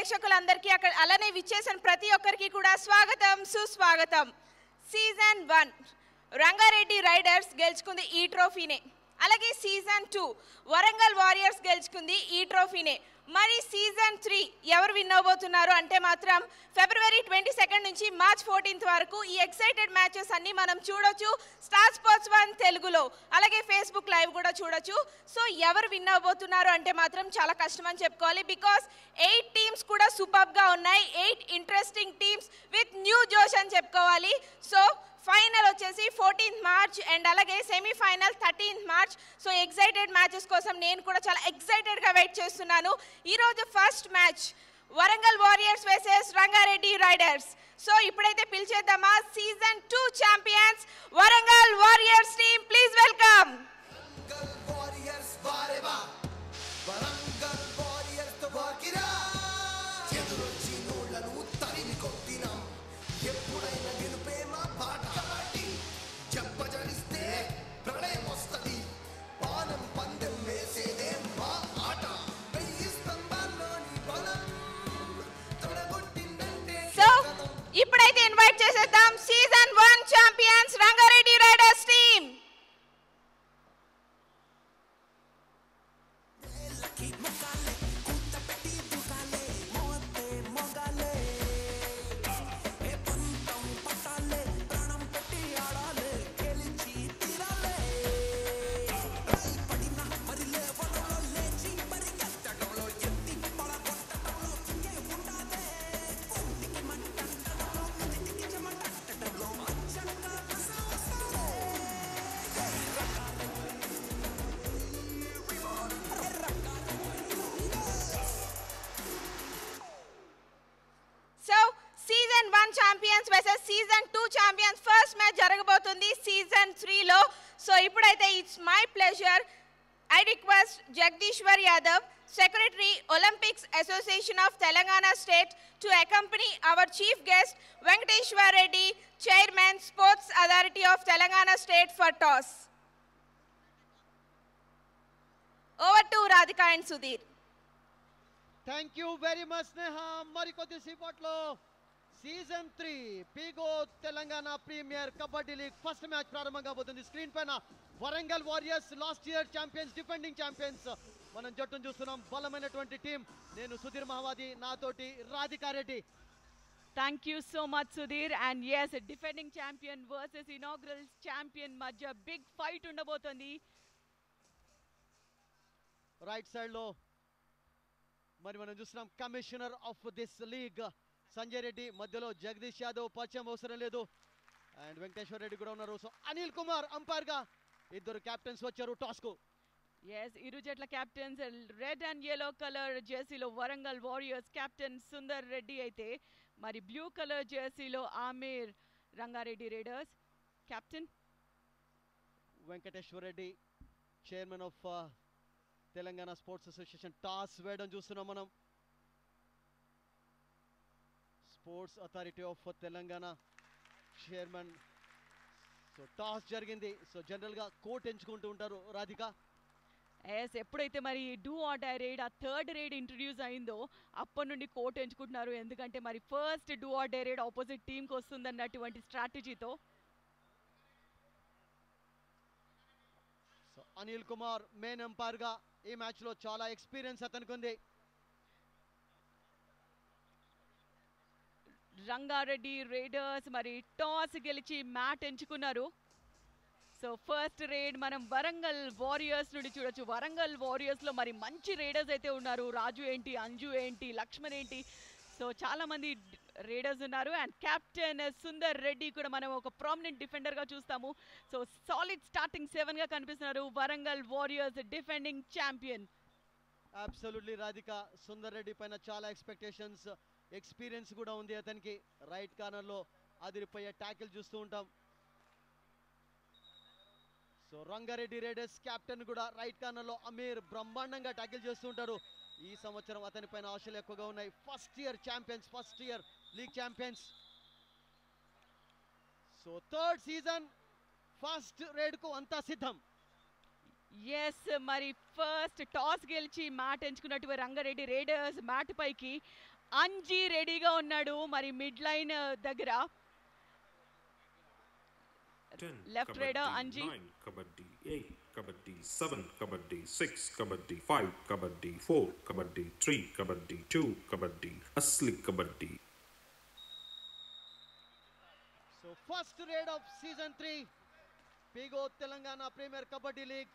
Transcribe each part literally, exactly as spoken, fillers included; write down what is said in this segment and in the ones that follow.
ప్రేక్షకులందరికీ అలానే విచ్చేసిన ప్రతి ఒక్కరికి కూడా స్వాగతం సుస్వాగతం. సీజన్ వన్ రంగారెడ్డి రైడర్స్ గెలుచుకుంది ఈ ట్రోఫీనే, అలాగే సీజన్ టూ వరంగల్ వారియర్స్ గెలుచుకుంది ఈ ట్రోఫీనే. మరి సీజన్ త్రీ ఎవరు విన్ అవ్వబోతున్నారు అంటే మాత్రం ఫిబ్రవరి ట్వంటీ సెకండ్ నుంచి మార్చ్ ఫోర్టీన్త్ వరకు ఈ ఎక్సైటెడ్ మ్యాచెస్ అన్నీ మనం చూడొచ్చు స్టార్ స్పోర్ట్స్ వన్ తెలుగులో, అలాగే ఫేస్బుక్ లైవ్ కూడా చూడొచ్చు. సో ఎవరు విన్ అవ్వబోతున్నారు అంటే మాత్రం చాలా కష్టం అని చెప్పుకోవాలి. బికాస్ ఎయిట్ టీమ్స్ కూడా సూపర్గా ఉన్నాయి, eight interesting teams with new జోష్ అని చెప్పుకోవాలి. సో ఫైనల్ వచ్చేసి ఫోర్టీన్త్ మార్చ్ అండ్ అలాగే semifinal thirteenth March. So excited matches కోసం నేను కూడా చాలా ఎక్సైటెడ్గా వెయిట్ చేస్తున్నాను. ఈరోజు first match Warangal warriors versus Rangareddy riders. So ఇప్పుడైతే పిలిచేద్దామా season two champions Warangal warriors team. Please welcome. ఇప్పుడైతే ఇన్వైట్ చేసేద్దాం season one champions Rangareddy riders team. So ఇప్పుడైతే it's my pleasure I request Jagadishwar Yadav, secretary Olympics association of Telangana state, to accompany our chief guest Venkateshwar Reddy, chairman sports authority of Telangana state, for toss. Over to Radhika and Sudheer. Thank you very much Sneha. మరికొద్ది సేపట్లో season three పీగో Telangana premier kabaddi league first match ప్రారంభం కాబోతుంది. Screen పైన Warangal warriors last year champions, defending champions మనం జట్టును చూస్తున్నాం. బలమైనటువంటి టీం. నేను సుధీర్ మహావాది, నాతోటి Radhika Reddy. Thank you so much Sudheer. And yes, defending champion versus inaugural champion మధ్య బిగ్ ఫైట్ ఉండబోతోంది. రైట్ సైడ్ లో మరి మనం చూస్తున్నాం commissioner of this league Sanjay Reddy, మధ్యలో జగదీష్ యాదవ్, పరిచయం అవసరం లేదు, అండ్ వెంకటేశ్వర్ రెడ్డి కూడా ఉన్నారు. సో అనిల్ కుమార్ అంపైర్ గా ఇద్దరు కెప్టెన్స్ వచ్చారు టాస్ కు. ఎస్, ఇరు జట్ల captains red and yellow colour జెర్సీలో వరంగల్ వారియర్స్ కెప్టెన్ సుందర్ రెడ్డి అయితే, మరి బ్లూ కలర్ జెర్సీలో Aamir Rangareddy riders captain Venkateshwar Reddy, chairman of Telangana sports association. Toss వేయడం చూస్తున్నాం మనం. Sports authority of Telangana chairman. So toss జరిగింది. సో జనరల్గా కోట్ ఎంచుకుంటూ ఉంటారు రాధిక. ఎస్, ఎప్పుడైతే మరి డూ ఆర్ డై రైడ్, ఆ థర్డ్ రైడ్ ఇంట్రడ్యూస్ అయిందో అప్పటి నుండి కోట్ ఎంచుకుంటున్నారు. ఎందుకంటే మరి first do or die raid opposite టీంకి వస్తుందన్నటువంటి స్ట్రాటజీతో. సో అనిల్ కుమార్ మెయిన్ అంపైర్గా ఈ మ్యాచ్లో చాలా ఎక్స్పీరియన్స్ అతనికి ఉంది. రంగారెడ్డి రైడర్స్ మరి టాస్ గెలిచి మ్యాట్ ఎంచుకున్నారు. సో ఫస్ట్ రైడ్ మనం వరంగల్ వారియర్స్ నుండి చూడొచ్చు. వరంగల్ వారియర్స్లో మరి మంచి రైడర్స్ అయితే ఉన్నారు. రాజు ఏంటి, అంజు ఏంటి, లక్ష్మణ్ ఏంటి, సో చాలామంది రైడర్స్ ఉన్నారు. అండ్ కెప్టెన్ సుందర్ రెడ్డి కూడా మనం ఒక ప్రామినెంట్ డిఫెండర్గా చూస్తాము. సో సాలిడ్ స్టార్టింగ్ సెవెన్గా కనిపిస్తున్నారు Warangal warriors, defending champion. Absolutely Radhika, Sundar Reddy పైన చాలా ఎక్స్పెక్టేషన్స్, ఎక్స్పీరియన్స్ కూడా ఉంది అతనికి. రైట్ కార్నర్లో అదిరిపోయే ట్యాకిల్ చూస్తూ ఉంటాం. సో రంగారెడ్డి రైడర్స్ కెప్టెన్ కూడా రైట్ కార్నర్లో అమీర్ బ్రహ్మాండంగా ట్యాకిల్ చేస్తూ ఉంటారు. ఈ సంవత్సరం అతని పైన ఆశలు ఎక్కువగా ఉన్నాయి. First year champions, first year league champions. So third season first రైడ్కు అంతా సిద్ధం. ఎస్, మరి ఫస్ట్ టాస్ గెలిచి మ్యాట్ ఎంచుకున్నట్టు రంగారెడ్డి రైడర్స్ మ్యాట్ పైకి అంజీ రెడీగా ఉన్నాడు మరి మిడ్ లైన్ దగ్గర. Left raider Anji. Kabaddi eight, kabaddi seven, kabaddi six, kabaddi five, kabaddi four, kabaddi three, kabaddi two, kabaddi అస్లి kabaddi. So first raid of season three, Pigo Telangana Premier Kabaddi League.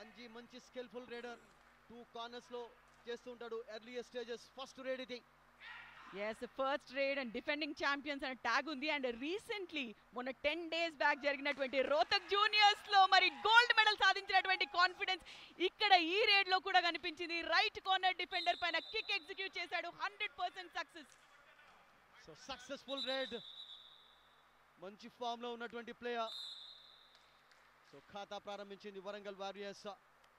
Anji manchi skillful raider, two corners lo చేస్తుంటాడు early stages. First raid ఇది. Yes first raid and defending champions అనే tag ఉంది. And recently మొన్న ten days back జరిగినటువంటి Rohtak juniors లో మరి gold medal సాధించినటువంటి confidence ఇక్కడ ఈ రేడ్ లో కూడా కనిపించింది. రైట్ కార్నర్ డిఫెండర్ పైన కిక్ ఎగ్జిక్యూట్ చేశాడు. Hundred percent success. So successful raid. మంచి ఫామ్ లో ఉన్నటువంటి ప్లేయర్. సో ఖాతా ప్రారంభించింది వరంగల్ వారియర్స్.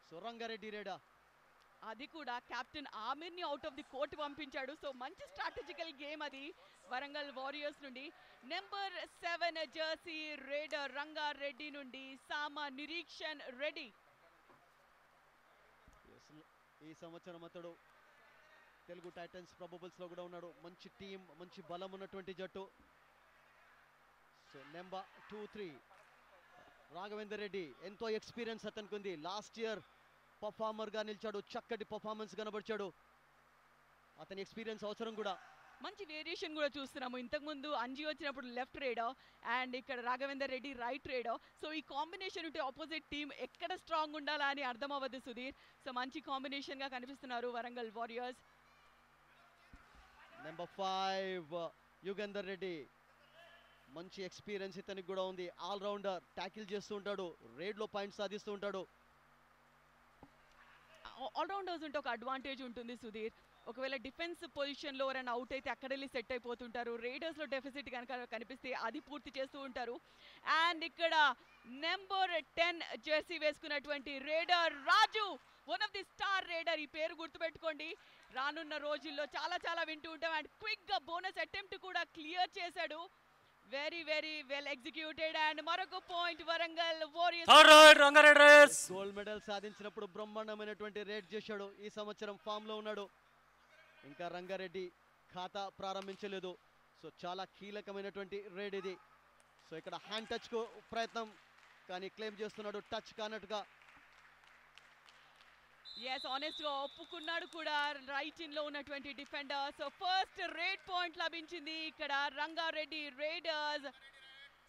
సో రంగారెడ్డి రేడా, అది కూడా కెప్టెన్ ఆమిర్ ని అవుట్ ఆఫ్ ది కోర్ట్ పంపించాడు. సో మంచి స్ట్రాటజికల్ గేమ్ అది వరంగల్ వారియర్స్ నుండి. Number seven jersey raider Rangareddy నుండి సామా నిరీక్షణ్ రెడ్డి. ఈ సంవత్సరం అతడు తెలుగు టైటన్స్ ప్రొబబుల్స్ లో కూడా ఉన్నాడు. మంచి టీం, మంచి బలం ఉన్నటువంటి జట్టు. So number two three Raghavender Reddy, ఎంతో ఎక్స్పీరియన్స్ అతనికి ఉంది. లాస్ట్ ఇయర్ పర్ఫార్మర్ గా నిలిచాడు, చక్కటి పర్ఫార్మెన్స్ కనబరిచాడు. అతని ఎక్స్పీరియన్స్ అవసరం కూడా. మంచి వేరియేషన్ కూడా చూస్తున్నాము. ఇంతకుముందు అంజీ వచ్చినప్పుడు లెఫ్ట్ రేడో అండ్ ఇక్కడ రాఘవేందర్ రెడ్డి రైట్ రేడో. సో ఈ కాంబినేషన్ ఉంటే ఆపోజిట్ టీం ఎక్కడ స్ట్రాంగ్ ఉండాలా అని అర్థం అవ్వదు సుధీర్. సో మంచి కాంబినేషన్ గా కనిపిస్తున్నారు Warangal warriors. Number five Yugandhar Reddy, మంచి ఎక్స్పీరియన్స్ ఇతనికి కూడా ఉంది. ఆల్రౌండర్, ట్యాకిల్ చేస్తూ ఉంటాడు, రేడ్లో పాయింట్స్ సాధిస్తూ ఉంటాడు. ఆల్రౌండర్స్ ఉంటే ఒక అడ్వాంటేజ్ ఉంటుంది సుధీర్. ఒకవేళ డిఫెన్స్ పొజిషన్లో ఎవరైనా అవుట్ అయితే అక్కడ వెళ్ళి సెట్ అయిపోతుంటారు. రేడర్స్లో డెఫిసిట్ కనుక కనిపిస్తే అది పూర్తి చేస్తూ ఉంటారు. అండ్ ఇక్కడ నెంబర్ టెన్ జెర్సీ వేసుకున్నటువంటి raider Raju, one of the star raider. ఈ పేరు గుర్తుపెట్టుకోండి, రానున్న రోజుల్లో చాలా చాలా వింటూ ఉంటాం. అండ్ క్విక్గా బోనస్ అటెంప్ట్ కూడా క్లియర్ చేశాడు. very very well executed and Morocco point Warangal Warriors. All right, Ranga Raiders gold medal సాధించినప్పుడు బ్రహ్మాండమైనటువంటి రేట్ చేశాడు. ఈ సంవత్సరం ఫామ్ లో ఉన్నాడు. ఇంకా రంగారెడ్డి ఖాతా ప్రారంభించలేదు. సో చాలా కీలకమైనటువంటి రేట్ ఇది. సో ఇక్కడ హ్యాండ్ టచ్ కు ప్రయత్నం కానీ క్లెయిమ్ చేస్తున్నాడు, టచ్ కానట్టుగా. yes honest గా ఒప్పుకున్నాడు కూడా రైట్ ఇన్ లో ఉన్నటువంటి defender. So first raid point లభించింది ఇక్కడ రంగారెడ్డి రేడర్స్.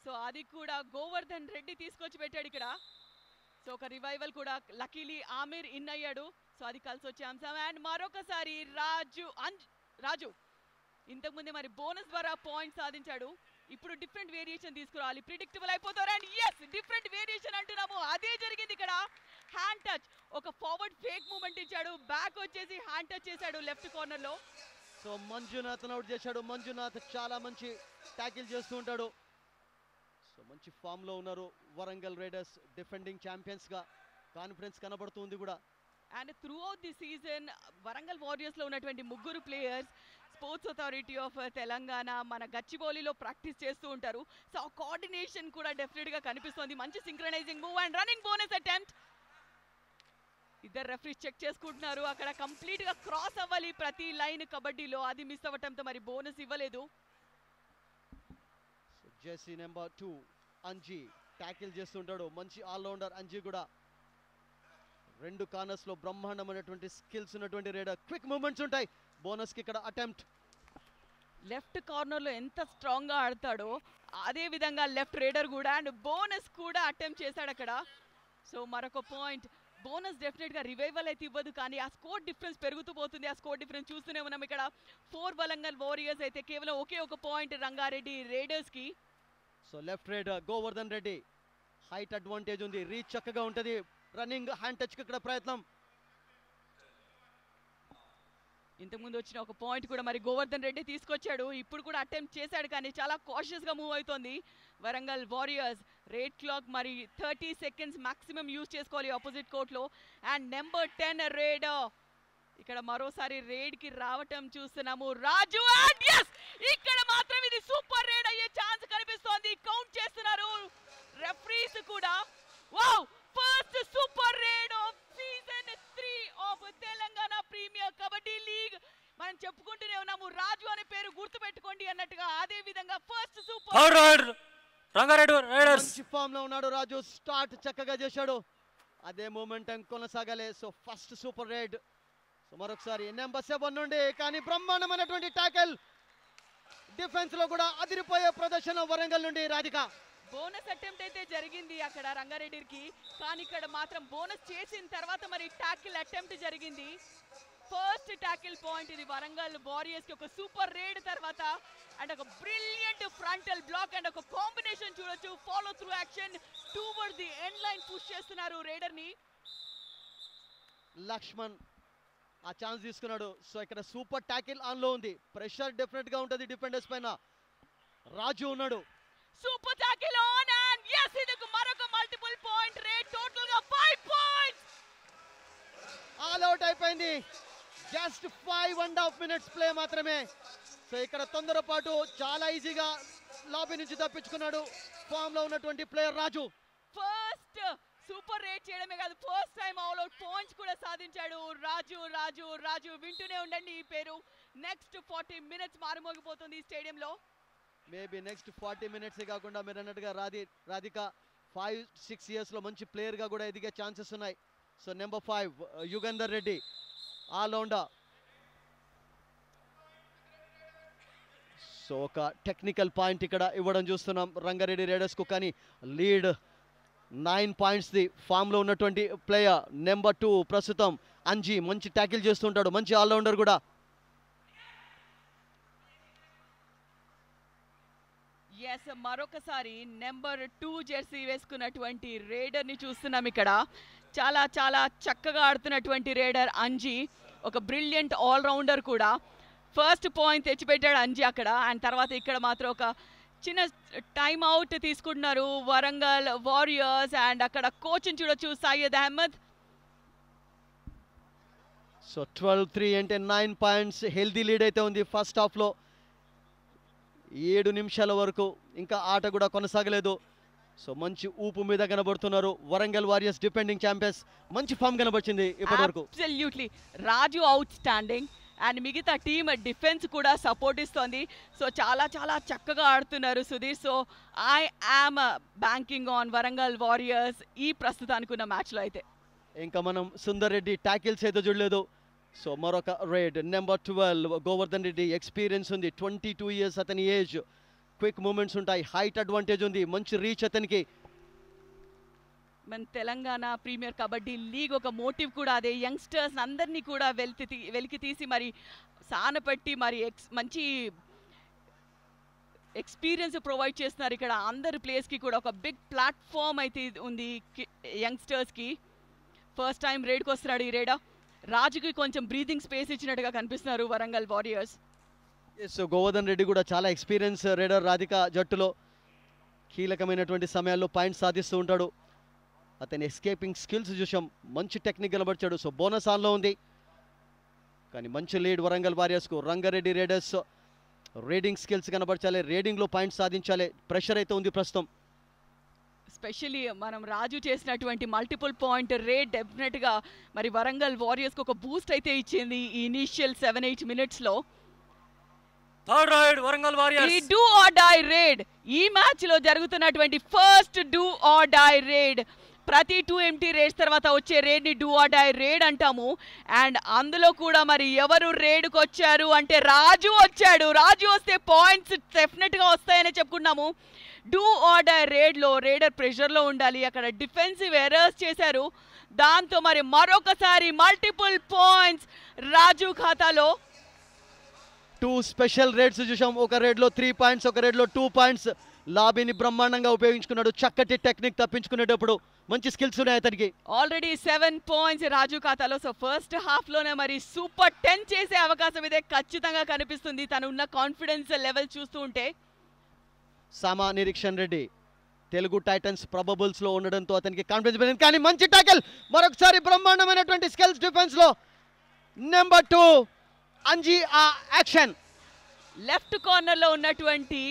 సో అది కూడా గోవర్ధన్ రెడ్డి తీసుకొచ్చి పెట్టాడు ఇక్కడ. సో ఒక రివైవల్ కూడా లక్కీలీ ఆమిర్ ఇన్ అయ్యాడు. సో అది కలిసి వచ్చే అంశం. అండ్ మరొకసారి రాజు రాజు ఇంతకుముందే మరి బోనస్ ద్వారా పాయింట్ సాధించాడు. ఇప్పుడు డిఫరెంట్ వేరియేషన్ తీసుకురావాలి, ప్రిడిక్టబుల్ అయిపోతారు. అండ్ yes డిఫరెంట్ వేరియేషన్ అంటున్నాము, అదే జరిగింది ఇక్కడ. హ్యాండ్ టచ్, ఒక ఫార్వర్డ్ ఫేక్ మూమెంట్ ఇచ్చాడు, బ్యాక్ వచ్చేసి హ్యాండ్ టచ్ చేశాడు లెఫ్ట్ కార్నర్ లో. సో మంజునాథ్ అవుట్ చేశాడు. మంజునాథ్ చాలా మంచి ట్యాకిల్ చేస్తూ ఉంటాడు. సో మంచి ఫామ్ లో ఉన్నారు వరంగల్ రైడర్స్. డిఫెండింగ్ ఛాంపియన్స్ గా కాన్ఫిడెన్స్ కనబడుతుంది కూడా. And throughout the season Warangal warriors లో ఉన్నటువంటి ముగ్గురు players sports authority of Telangana మన గచ్చిబౌలిలో ప్రాక్టీస్ చేస్తూ ఉంటారు. సో ఆ కోఆర్డినేషన్ కూడా డెఫినెట్ గా కనిపిస్తుంది. మంచి synchronising move and running bonus attempt. ఇద్దరు రెఫరీస్ చెక్ చేసుకుంటున్నారు. అక్కడ కంప్లీట్ గా క్రాస్ అవ్వాలి ప్రతి లైన్ కబడ్డీలో, అది మిస్ అవ్వటంతో మరి బోనస్ ఇవ్వలేదు. Jersey number two Anji tackle చేస్తుంటాడు. మంచి ఆల్రౌండర్ అంజీ కూడా. రెండు కార్నర్స్ లో బ్రహ్మాండమైనటువంటి స్కిల్స్ ఉన్నటువంటి రేడర్. క్విక్ మూమెంట్స్ ఉంటాయి. బోనస్ కి ఇక్కడ అటెంప్ట్. లెఫ్ట్ కార్నర్ లో ఎంత స్ట్రాంగ్ గా ఆడతాడో అదే విధంగా లెఫ్ట్ రేడర్ కూడా అండ్ బోనస్ కూడా అటెంప్ట్ చేశాడు అక్కడ. సో మరొక పాయింట్. బోనస్ డెఫినెట్ గా రివైవల్ అయితే ఇవ్వదు, కానీ ఆ స్కోర్ డిఫరెన్స్ పెరుగుతూ పోతుంది. ఆ స్కోర్ డిఫరెన్స్ చూస్తూనే ఉన్నాం ఇక్కడ. ఫోర్ వరంగల్ వారియర్స్ అయితే కేవలం ఒకే ఒక పాయింట్ రంగారెడ్డి రేడర్స్ కి. So left raider Govardhan Reddy, height advantage ఉంది, రీచ్ చక్కగా ఉంటుంది. రన్నింగ్ హ్యాండ్ టచ్ కి ఇక్కడ ప్రయత్నం. ఇంతకుముందు వచ్చిన ఒక పాయింట్ కూడా మరి గోవర్ధన్ రెడ్డి తీసుకొచ్చాడు. ఇప్పుడు కూడా అటెంప్ట్ చేశాడు, కానీ చాలా కాషియస్గా మూవ్ అవుతోంది వరంగల్ వారియర్స్. రేడ్ క్లాక్ మరి థర్టీ సెకండ్స్ మాక్సిమం యూజ్ చేసుకోవాలి ఆపోజిట్ కోర్ట్లో. అండ్ నెంబర్ టెన్ రేడ్ ఇక్కడ మరోసారి రేడ్కి రావటం చూస్తున్నాము. రాజు అండ్ yes ఇక్కడ మాత్రం ఇది సూపర్ రేడ్ అయ్యే ఛాన్స్ కనిపిస్తోంది. కౌంట్ చేస్తున్నారు రెఫరీస్ కూడా. wow first super raid of season three of Telangana Premier Kabaddi League. మనం చెప్పుకుంటూనే ఫార్వర్డ్ రంగారెడ్డి రైడర్స్ ఫామ్ లో ఉన్నాడు రాజు. స్టార్ట్ చక్కగా చేశాడు, అదే మొమెంటం కొనసాగాలి. So first super raid, so మరొకసారి నెంబర్ సెవెన్ నుండి కానీ బ్రహ్మాండమైనటువంటి టాకిల్, డిఫెన్స్ లో కూడా అదిరిపోయే ప్రదర్శన వరంగల్ నుండి రాధిక. బోనస్ అటెంప్ట్ అయితే జరిగింది అక్కడ రంగారెడ్డికి, కానీ ఇక్కడ మాత్రం బోనస్ చేసిన తర్వాత మరి టాకిల్ అటెంప్ట్ జరిగింది. ఫస్ట్ టాకిల్ పాయింట్ ఇది వరంగల్ వారియర్స్ కి. ఒక సూపర్ రేడ్ తర్వాత అండ్ ఒక బ్రిలియంట్ ఫ్రంటల్ బ్లాక్ అండ్ ఒక కాంబినేషన్ చూడొచ్చు. Follow through action toward the end line push చేస్తున్నారు రైడర్ ని. లక్ష్మణ్ ఆ ఛాన్స్ తీసుకున్నాడు. సో ఇక్కడ సూపర్ టాకిల్ ఆన్ లో ఉంది, ప్రెషర్ డెఫినెట్ గా ఉంటుంది డిఫెండర్స్ పైన. రాజు ఉన్నాడు, super tackle on and yes ఇదకు మరొక మల్టిపుల్ పాయింట్ రేట్, టోటల్ గా ఐదు పాయింట్స్. ఆల్ అవుట్ అయిపోయింది, just five and half minutes play మాత్రమే. సో ఇక్కడ తొందరపాటు చాలా ఈజీగా లాబీ నుంచి తప్పించుకున్నాడు ఫామ్ లో ఉన్నటువంటి player Raju. First super raid చేయడమే కాదు, first time all out points కూడా సాధించాడు రాజు. రాజు రాజు వింటూనే ఉండండి ఈ పేరు, నెక్స్ట్ ఫార్టీ మినిట్స్ మారుమోగిపోతుంది ఈ స్టేడియంలో. మేబీ నెక్స్ట్ ఫార్టీ మినిట్సే కాకుండా మీరు అన్నట్టుగా రాధి రాధిక ఫైవ్ సిక్స్ ఇయర్స్లో మంచి ప్లేయర్గా కూడా ఎదిగే ఛాన్సెస్ ఉన్నాయి. So number five Yugandhar Reddy allrounder. So ఒక టెక్నికల్ పాయింట్ ఇక్కడ ఇవ్వడం చూస్తున్నాం రంగారెడ్డి రైడర్స్కు, కానీ లీడ్ నైన్ పాయింట్స్ది ఫామ్లో ఉన్నటువంటి ప్లేయర్ నెంబర్ టూ ప్రస్తుతం అంజీ. మంచి ట్యాకిల్ చేస్తుంటాడు, మంచి ఆల్రౌండర్ కూడా. ఎస్ మరొకసారి నెంబర్ టూ జెర్సీ వేసుకున్నటువంటి రైడర్ ని చూస్తున్నాం ఇక్కడ. చాలా చాలా చక్కగా ఆడుతున్నటువంటి రైడర్ అంజీ, ఒక బ్రిలియంట్ ఆల్రౌండర్ కూడా. ఫస్ట్ పాయింట్ తెచ్చిపెట్టాడు అంజీ అక్కడ, అండ్ తర్వాత ఇక్కడ మాత్రం ఒక చిన్న టైమ్అవుట్ తీసుకుంటున్నారు వరంగల్ వారియర్స్. అండ్ అక్కడ కోచ్ని చూడొచ్చు Syed Ahmed. So twelve three అంటే నైన్ పాయింట్స్ హెల్దీ లీడ్ అయితే ఉంది. ఫస్ట్ హాఫ్లో ఏడు నిమిషాల వరకు ఇంకా ఆట కూడా కొనసాగలేదు. సో మంచి ఊపు మీద కనబడుతున్నారు వరంగల్ వారియర్స్ డిఫెండింగ్ ఛాంపియన్స్. మంచి ఫామ్ కనబడుతుంది ఇప్పటి వరకు. Absolutely Raju outstanding, and మిగతా టీమ్ డిఫెన్స్ కూడా సపోర్ట్ ఇస్తోంది. సో చాలా చాలా చక్కగా ఆడుతున్నారు Sudheer. So I am banking on Warangal warriors ఈ ప్రస్తుతానికి ఉన్న మ్యాచ్లో అయితే. ఇంకా మనం సుందర్ రెడ్డి ట్యాకిల్స్ అయితే చూడలేదు. సో మరొక raid number twelve Govardhan Reddy. Experience ఉంది, ట్వంటీ టూ ఇయర్స్ అతని ఏజ్. క్విక్ మూమెంట్స్ ఉంటాయి, హైట్ అడ్వాంటేజ్ ఉంది, మంచి రీచ్ అతనికి. మన తెలంగాణ ప్రీమియర్ కబడ్డీ లీగ్ ఒక మోటివ్ కూడా అదే, యంగ్స్టర్స్ అందరినీ కూడా వెలికి వెలికి తీసి మరి సానపెట్టి మరి ఎక్స్ మంచి ఎక్స్పీరియన్స్ ప్రొవైడ్ చేస్తున్నారు ఇక్కడ. అందరి ప్లేస్కి కూడా ఒక బిగ్ ప్లాట్ఫామ్ అయితే ఉంది యంగ్స్టర్స్కి. ఫస్ట్ టైం రైడ్కి వస్తున్నాడు ఈ రైడా. రాజుకి కొంచెం బ్రీతింగ్ స్పేస్ ఇచ్చినట్టుగా కనిపిస్తున్నారు వరంగల్ వారియర్స్. ఎస్ గోవర్ధన్ రెడ్డి కూడా చాలా ఎక్స్పీరియన్స్ రైడర్ రాధిక. జట్టులో కీలకమైనటువంటి సమయాల్లో పాయింట్ సాధిస్తూ ఉంటాడు. అతని ఎస్కేపింగ్ స్కిల్స్ చూసాం, మంచి టెక్నిక్ కనబరిచాడు. సో బోనస్ ఆన్లో ఉంది, కానీ మంచి లీడ్ వరంగల్ వారియర్స్కు. రంగారెడ్డి రైడర్స్ రీడింగ్ స్కిల్స్ కనబరచాలి, రీడింగ్లో పాయింట్ సాధించాలి. ప్రెషర్ అయితే ఉంది ప్రస్తుతం. స్పెషలీ మనం రాజు చేసినటువంటి మల్టిపుల్ పాయింట్ రేట్ డెఫినెట్గా మరి వరంగల్ వారియర్స్కి ఒక బూస్ట్ అయితే ఇచ్చింది ఈ ఇనీషియల్ సెవెన్ ఎయిట్ మినిట్స్లో. థర్డ్ రైడ్ వరంగల్ వారియర్స్, ఈ డూ ఆర్ డై రైడ్ ఈ మ్యాచ్లో జరుగుతున్నటువంటి first do or die raid. ప్రతి టూ ఎంటీ రేడ్స్ తర్వాత వచ్చే రేడ్ని డూ ఆర్ డై రేడ్ అంటాము. అండ్ అందులో కూడా మరి ఎవరు రేడ్కి వచ్చారు అంటే రాజు వచ్చాడు. రాజు వస్తే పాయింట్స్ డెఫినెట్గా వస్తాయని చెప్పుకున్నాము. డూ ఆర్ డై రేడ్లో రేడర్ ప్రెషర్లో ఉండాలి. అక్కడ డిఫెన్సివ్ ఎర్రర్స్ చేశారు, దాంతో మరి మరొకసారి మల్టిపుల్ పాయింట్స్ రాజు ఖాతాలో. టూ స్పెషల్ రేడ్స్ చూసాం, ఒక రేడ్లో త్రీ పాయింట్స్, ఒక రేడ్లో టూ పాయింట్స్. లాబీని బ్రహ్మాండంగా ఉపయోగించుకున్నాడు, చక్కటి టెక్నిక్ తప్పించుకునేటప్పుడు. మంచి స్కిల్స్ ఉన్నాయి అతనికి. ఆల్రెడీ సెవెన్ పాయింట్స్ రాజు ఖాతాలో. సో ఫస్ట్ హాఫ్లోనే మరి సూపర్ టెన్ చేసే అవకాశం ఇదే ఖచ్చితంగా కనిపిస్తుంది, తను ఉన్న కాన్ఫిడెన్స్ లెవెల్ చూస్తూ ఉంటే. సామా నిరీక్షణ్ రెడ్డి తెలుగు టైటన్స్ ప్రబబుల్స్లో ఉండడంతో అతనికి కాన్ఫిడెన్స్ పెరిగింది, కానీ మంచి టాకిల్ మరొకసారి బ్రహ్మాండమైనటువంటి స్కిల్స్ డిఫెన్స్లో. నెంబర్ టూ అంజీ ఆ యాక్షన్, లెఫ్ట్ కార్నర్లో ఉన్నటువంటి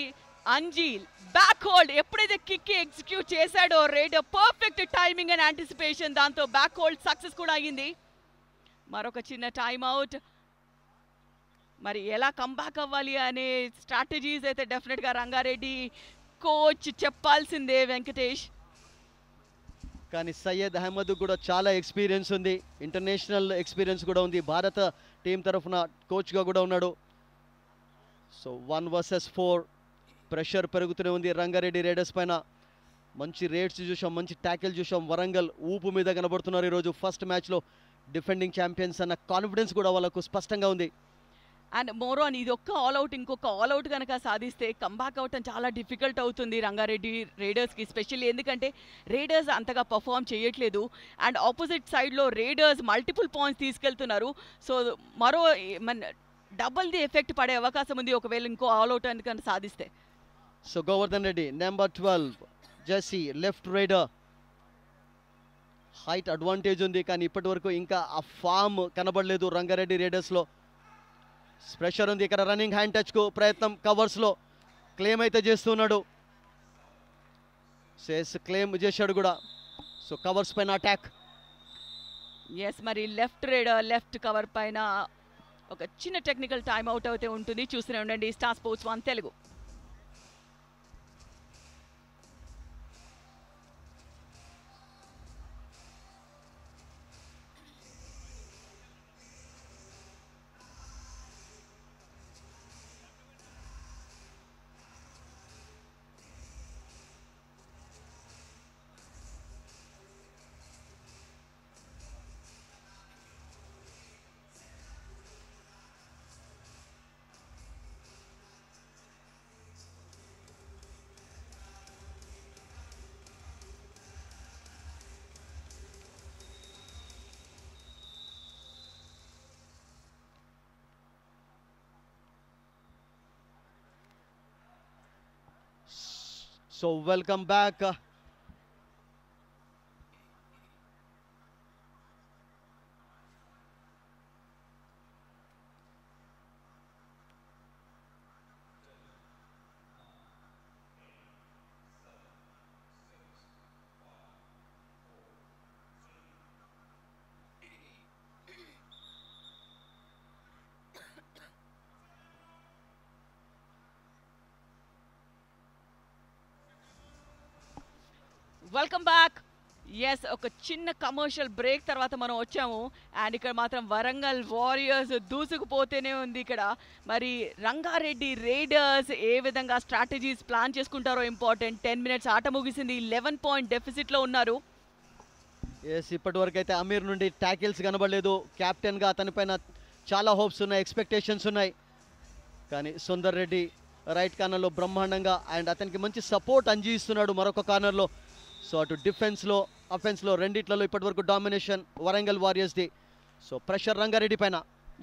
అంజీ బ్యాక్ హోల్డ్ ఎప్పుడైతే కిక్ ఎగ్జిక్యూట్ చేశాడో right, perfect timing and anticipation, దాంతో బ్యాక్ హోల్డ్ సక్సెస్ కూడా అయ్యింది. మరొక చిన్న టైమ్ అవుట్ మరి ఎలా కంబ్యాక్ అవ్వాలి అనే స్ట్రాటజీస్ అయితే డెఫినెట్గా రంగారెడ్డి కోచ్ చెప్పాల్సిందే వెంకటేష్. కానీ సయ్యద్ అహ్మద్ కూడా చాలా ఎక్స్పీరియన్స్ ఉంది, ఇంటర్నేషనల్ ఎక్స్పీరియన్స్ కూడా ఉంది, భారత టీం తరఫున కోచ్గా కూడా ఉన్నాడు. So one versus four pressure పెరుగుతూనే ఉంది రంగారెడ్డి రైడర్స్ పైన. మంచి రేట్స్ చూసాం, మంచి ట్యాకిల్ చూసాం, వరంగల్ ఊపు మీద కనబడుతున్నారు ఈరోజు ఫస్ట్ మ్యాచ్లో. డిఫెండింగ్ ఛాంపియన్స్ అన్న కాన్ఫిడెన్స్ కూడా వాళ్ళకు స్పష్టంగా ఉంది. అండ్ మోరోన్ ఇది ఒక్క ఆల్అవుట్, ఇంకొక ఆల్అవుట్ కనుక సాధిస్తే కంబ్యాక్ అవటం చాలా డిఫికల్ట్ అవుతుంది రంగారెడ్డి రైడర్స్కి, ఎస్పెషల్లీ ఎందుకంటే రైడర్స్ అంతగా పర్ఫామ్ చేయట్లేదు అండ్ ఆపోజిట్ సైడ్లో రైడర్స్ మల్టిపుల్ పాయింట్స్ తీసుకెళ్తున్నారు. సో మరో మన డబుల్ ది ఎఫెక్ట్ పడే అవకాశం ఉంది ఒకవేళ ఇంకో ఆల్అవుట్ కనుక సాధిస్తే. So Govardhan Reddy number twelve jersey left raider, height advantage ఉంది కానీ ఇప్పటి వరకు ఇంకా ఆ ఫామ్ కనబడలేదు రంగారెడ్డి రైడర్స్లో. ప్రెషర్ ఉంది ఇక్కడ, రన్నింగ్ హ్యాండ్ టచ్కు ప్రయత్నం, కవర్స్లో క్లెయిమ్ అయితే చేస్తున్నాడు, సేస్ క్లెయిమ్ చేశాడు కూడా. సో కవర్స్ పైన అటాక్. ఎస్ మరి లెఫ్ట్ రైడర్ లెఫ్ట్ కవర్ పైన ఒక చిన్న టెక్నికల్ టైమ్ అవుట్ అయితే ఉంటుంది. చూస్తూనే ఉండండి star sports one Telugu. So welcome back. Welcome back. Yes ఒక చిన్న కమర్షియల్ బ్రేక్ తర్వాత మనం వచ్చాము అండ్ ఇక్కడ మాత్రం వరంగల్ వారియర్స్ దూసుకుపోతేనే ఉంది. ఇక్కడ మరి రంగారెడ్డి రైడర్స్ ఏ విధంగా స్ట్రాటజీస్ ప్లాన్ చేసుకుంటారో ఇంపార్టెంట్. టెన్ మినిట్స్ ఆట ముగిసింది, లెవెన్ పాయింట్ డెఫిసిట్లో ఉన్నారు. ఎస్ ఇప్పటి వరకు అయితే అమీర్ నుండి ట్యాకిల్స్ కనబడలేదు, క్యాప్టెన్గా అతనిపైన చాలా హోప్స్ ఉన్నాయి, ఎక్స్పెక్టేషన్స్ ఉన్నాయి. కానీ సుందర్ రెడ్డి రైట్ కార్నర్లో బ్రహ్మాండంగా అండ్ అతనికి మంచి సపోర్ట్ అంజీ ఇస్తున్నాడు మరొక కార్నర్లో. సో అటు డిఫెన్స్లో అఫెన్స్లో రెండిట్లలో ఇప్పటివరకు డామినేషన్ వరంగల్ వారియర్స్ది. సో ప్రెషర్ రంగారెడ్డి పైన.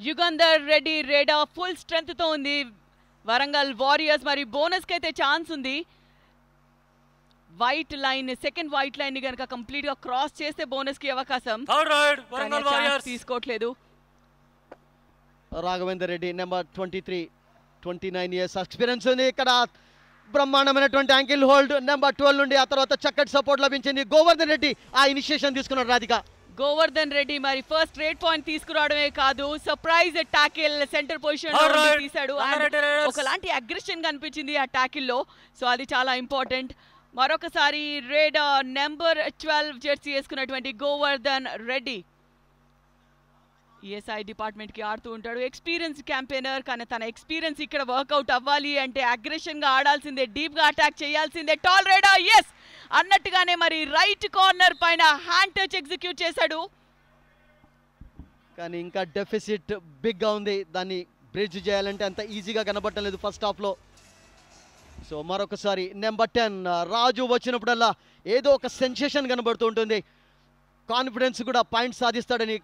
యుగంధర్ రెడ్డి రేడా ఫుల్ స్ట్రెంగ్త్తో ఉంది వరంగల్ వారియర్స్, మరి బోనస్కి అయితే ఛాన్స్ ఉంది. White line second white line కనుక కంప్లీట్గా క్రాస్ చేస్తే బోనస్కి అవకాశం, తీసుకోవట్లేదు. Raghavender Reddy number twenty three twenty nine years experience ఉంది ఇక్కడ. బ్రహ్మాండమైనటువంటి యాంకిల్ హోల్డ్ నెంబర్ ట్వెల్వ్ నుండి, ఆ తర్వాత చక్కటి సపోర్ట్ లభించింది. గోవర్ధన్ రెడ్డి ఆ ఇనిషియేషన్ తీసుకున్నాడు రాధిక. గోవర్ధన్ రెడ్డి మరి ఫస్ట్ రేట్ పాయింట్ తీసుకురావడమే కాదు, సర్ప్రైజ్ టాకిల్ సెంటర్ పొజిషన్ తీశాడు. ఒకలాంటి అగ్రెషన్ కనిపించింది ఆ టాకిల్లో, సో అది చాలా ఇంపార్టెంట్. మరొకసారి రేడ్ నెంబర్ ట్వెల్వ్ జెర్సీ వేసుకున్నటువంటి గోవర్ధన్ రెడ్డి ఈఎస్ఐ డిపార్ట్మెంట్కి ఆడుతూ ఉంటాడు, ఎక్స్పీరియన్స్ క్యాంపెయినర్. కానీ తన ఎక్స్పీరియన్స్ ఇక్కడ వర్కౌట్ అవ్వాలి అంటే అగ్రెషన్గా ఆడాల్సిందే, డీప్గా అటాక్ చేయాల్సిందే. టాల్ రైడర్ ఎస్ అన్నట్టుగానే మరి రైట్ కార్నర్ పైన హ్యాండ్ టచ్ ఎగ్జిక్యూట్ చేశాడు. కానీ ఇంకా డెఫిసిట్ బిగ్గా ఉంది, దాన్ని బ్రిడ్జ్ చేయాలంటే అంత ఈజీగా కనబడటం లేదు ఫస్ట్ హాఫ్లో. సో మరొకసారి నెంబర్ టెన్ రాజు వచ్చినప్పుడల్లా ఏదో ఒక సెన్సేషన్ కనబడుతూ ఉంటుంది, కాన్ఫిడెన్స్ కూడా పాయింట్ సాధిస్తాడని.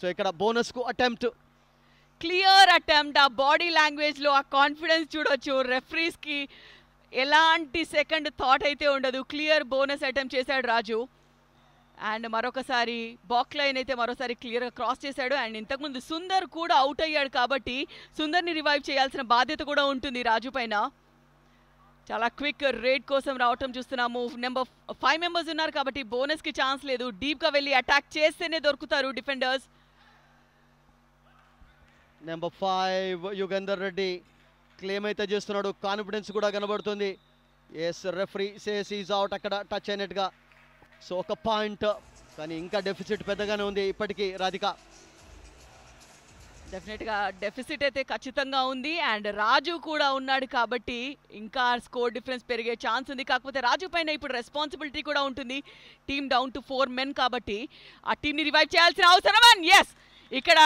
సో ఇక్కడ బోనస్ కు అటెంప్ట్, క్లియర్ అటెంప్ట్. ఆ బాడీ లాంగ్వేజ్ లో ఆ కాన్ఫిడెన్స్ చూడొచ్చు, రెఫరీస్ కి ఎలాంటి సెకండ్ థాట్ అయితే ఉండదు. క్లియర్ బోనస్ అటెంప్ట్ చేశాడు రాజు. అండ్ మరొకసారి బాక్ లైన్ అయితే మరోసారి క్లియర్గా క్రాస్ చేశాడు. అండ్ ఇంతకుముందు సుందర్ కూడా అవుట్ అయ్యాడు కాబట్టి సుందర్ని రివైవ్ చేయాల్సిన బాధ్యత కూడా ఉంటుంది రాజు పైన. చాలా క్విక్ రేడ్ కోసం రావటం చూస్తున్నాము. నెంబర్ ఫైవ్ మెంబర్స్ ఉన్నారు కాబట్టి బోనస్కి ఛాన్స్ లేదు, డీప్గా వెళ్ళి అటాక్ చేస్తేనే దొరుకుతారు defenders. Number five Yugandhar Reddy claim అయితే చేస్తున్నాడు, కాన్ఫిడెన్స్ కూడా కనబడుతుంది. Yes referee says is out, అక్కడ టచ్ అయినట్టుగా. సో ఒక పాయింట్, కానీ ఇంకా డెఫిసిట్ పెద్దగానే ఉంది ఇప్పటికీ. రాధిక డెఫినెట్గా డెఫిసిట్ అయితే ఖచ్చితంగా ఉంది, అండ్ రాజు కూడా ఉన్నాడు కాబట్టి ఇంకా స్కోర్ డిఫరెన్స్ పెరిగే ఛాన్స్ ఉంది. కాకపోతే రాజు పైన ఇప్పుడు రెస్పాన్సిబిలిటీ కూడా ఉంటుంది, team down to four men కాబట్టి ఆ టీమ్ని రివైవ్ చేయాల్సిన అవసరం. అండ్ ఎస్ ఇక్కడ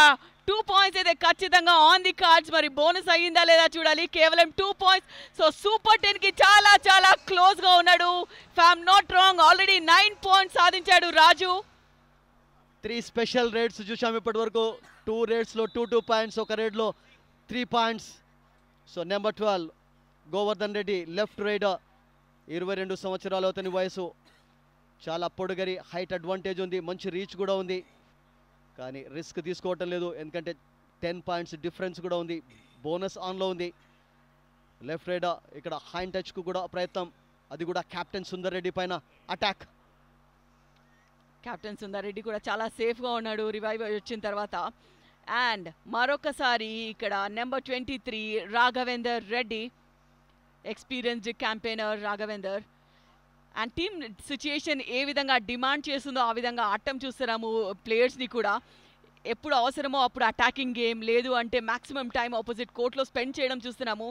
టూ పాయింట్స్ అయితే ఖచ్చితంగా ఆన్ ది కార్డ్స్, మరి బోనస్ అయ్యిందా లేదా చూడాలి. కేవలం టూ పాయింట్స్, సో సూపర్ టెన్కి చాలా చాలా క్లోజ్గా ఉన్నాడు. If I'm not wrong already nine points సాధించాడు రాజు. త్రీ స్పెషల్ రేట్స్ చూసాము ఇప్పటి వరకు, టూ రేట్స్లో టూ టూ పాయింట్స్, ఒక రేట్లో three points. So number twelve Govardhan Reddy, left raider, ఇరవై రెండు సంవత్సరాలు అతని వయసు, చాలా పొడుగరి, హైట్ అడ్వాంటేజ్ ఉంది, మంచి రీచ్ కూడా ఉంది, కానీ రిస్క్ తీసుకోవటం లేదు ఎందుకంటే టెన్ పాయింట్స్ డిఫరెన్స్ కూడా ఉంది, బోనస్ ఆన్లో ఉంది. లెఫ్ట్ రైడర్ ఇక్కడ హ్యాండ్ టచ్కు కూడా ప్రయత్నం, అది కూడా కెప్టెన్ సుందర్ రెడ్డి పైన అటాక్. కెప్టెన్ సుందర్ రెడ్డి కూడా చాలా సేఫ్గా ఉన్నాడు రివైవ్ వచ్చిన తర్వాత. అండ్ మరొకసారి ఇక్కడ number twenty three Raghavender Reddy, experienced campaigner Raghavender. And team situation ఏ విధంగా డిమాండ్ చేస్తుందో ఆ విధంగా ఆటం చూస్తున్నాము ప్లేయర్స్ని కూడా. ఎప్పుడు అవసరమో అప్పుడు అటాకింగ్ గేమ్, లేదు అంటే మ్యాక్సిమం టైం ఆపోజిట్ కోర్ట్లో స్పెండ్ చేయడం చూస్తున్నాము.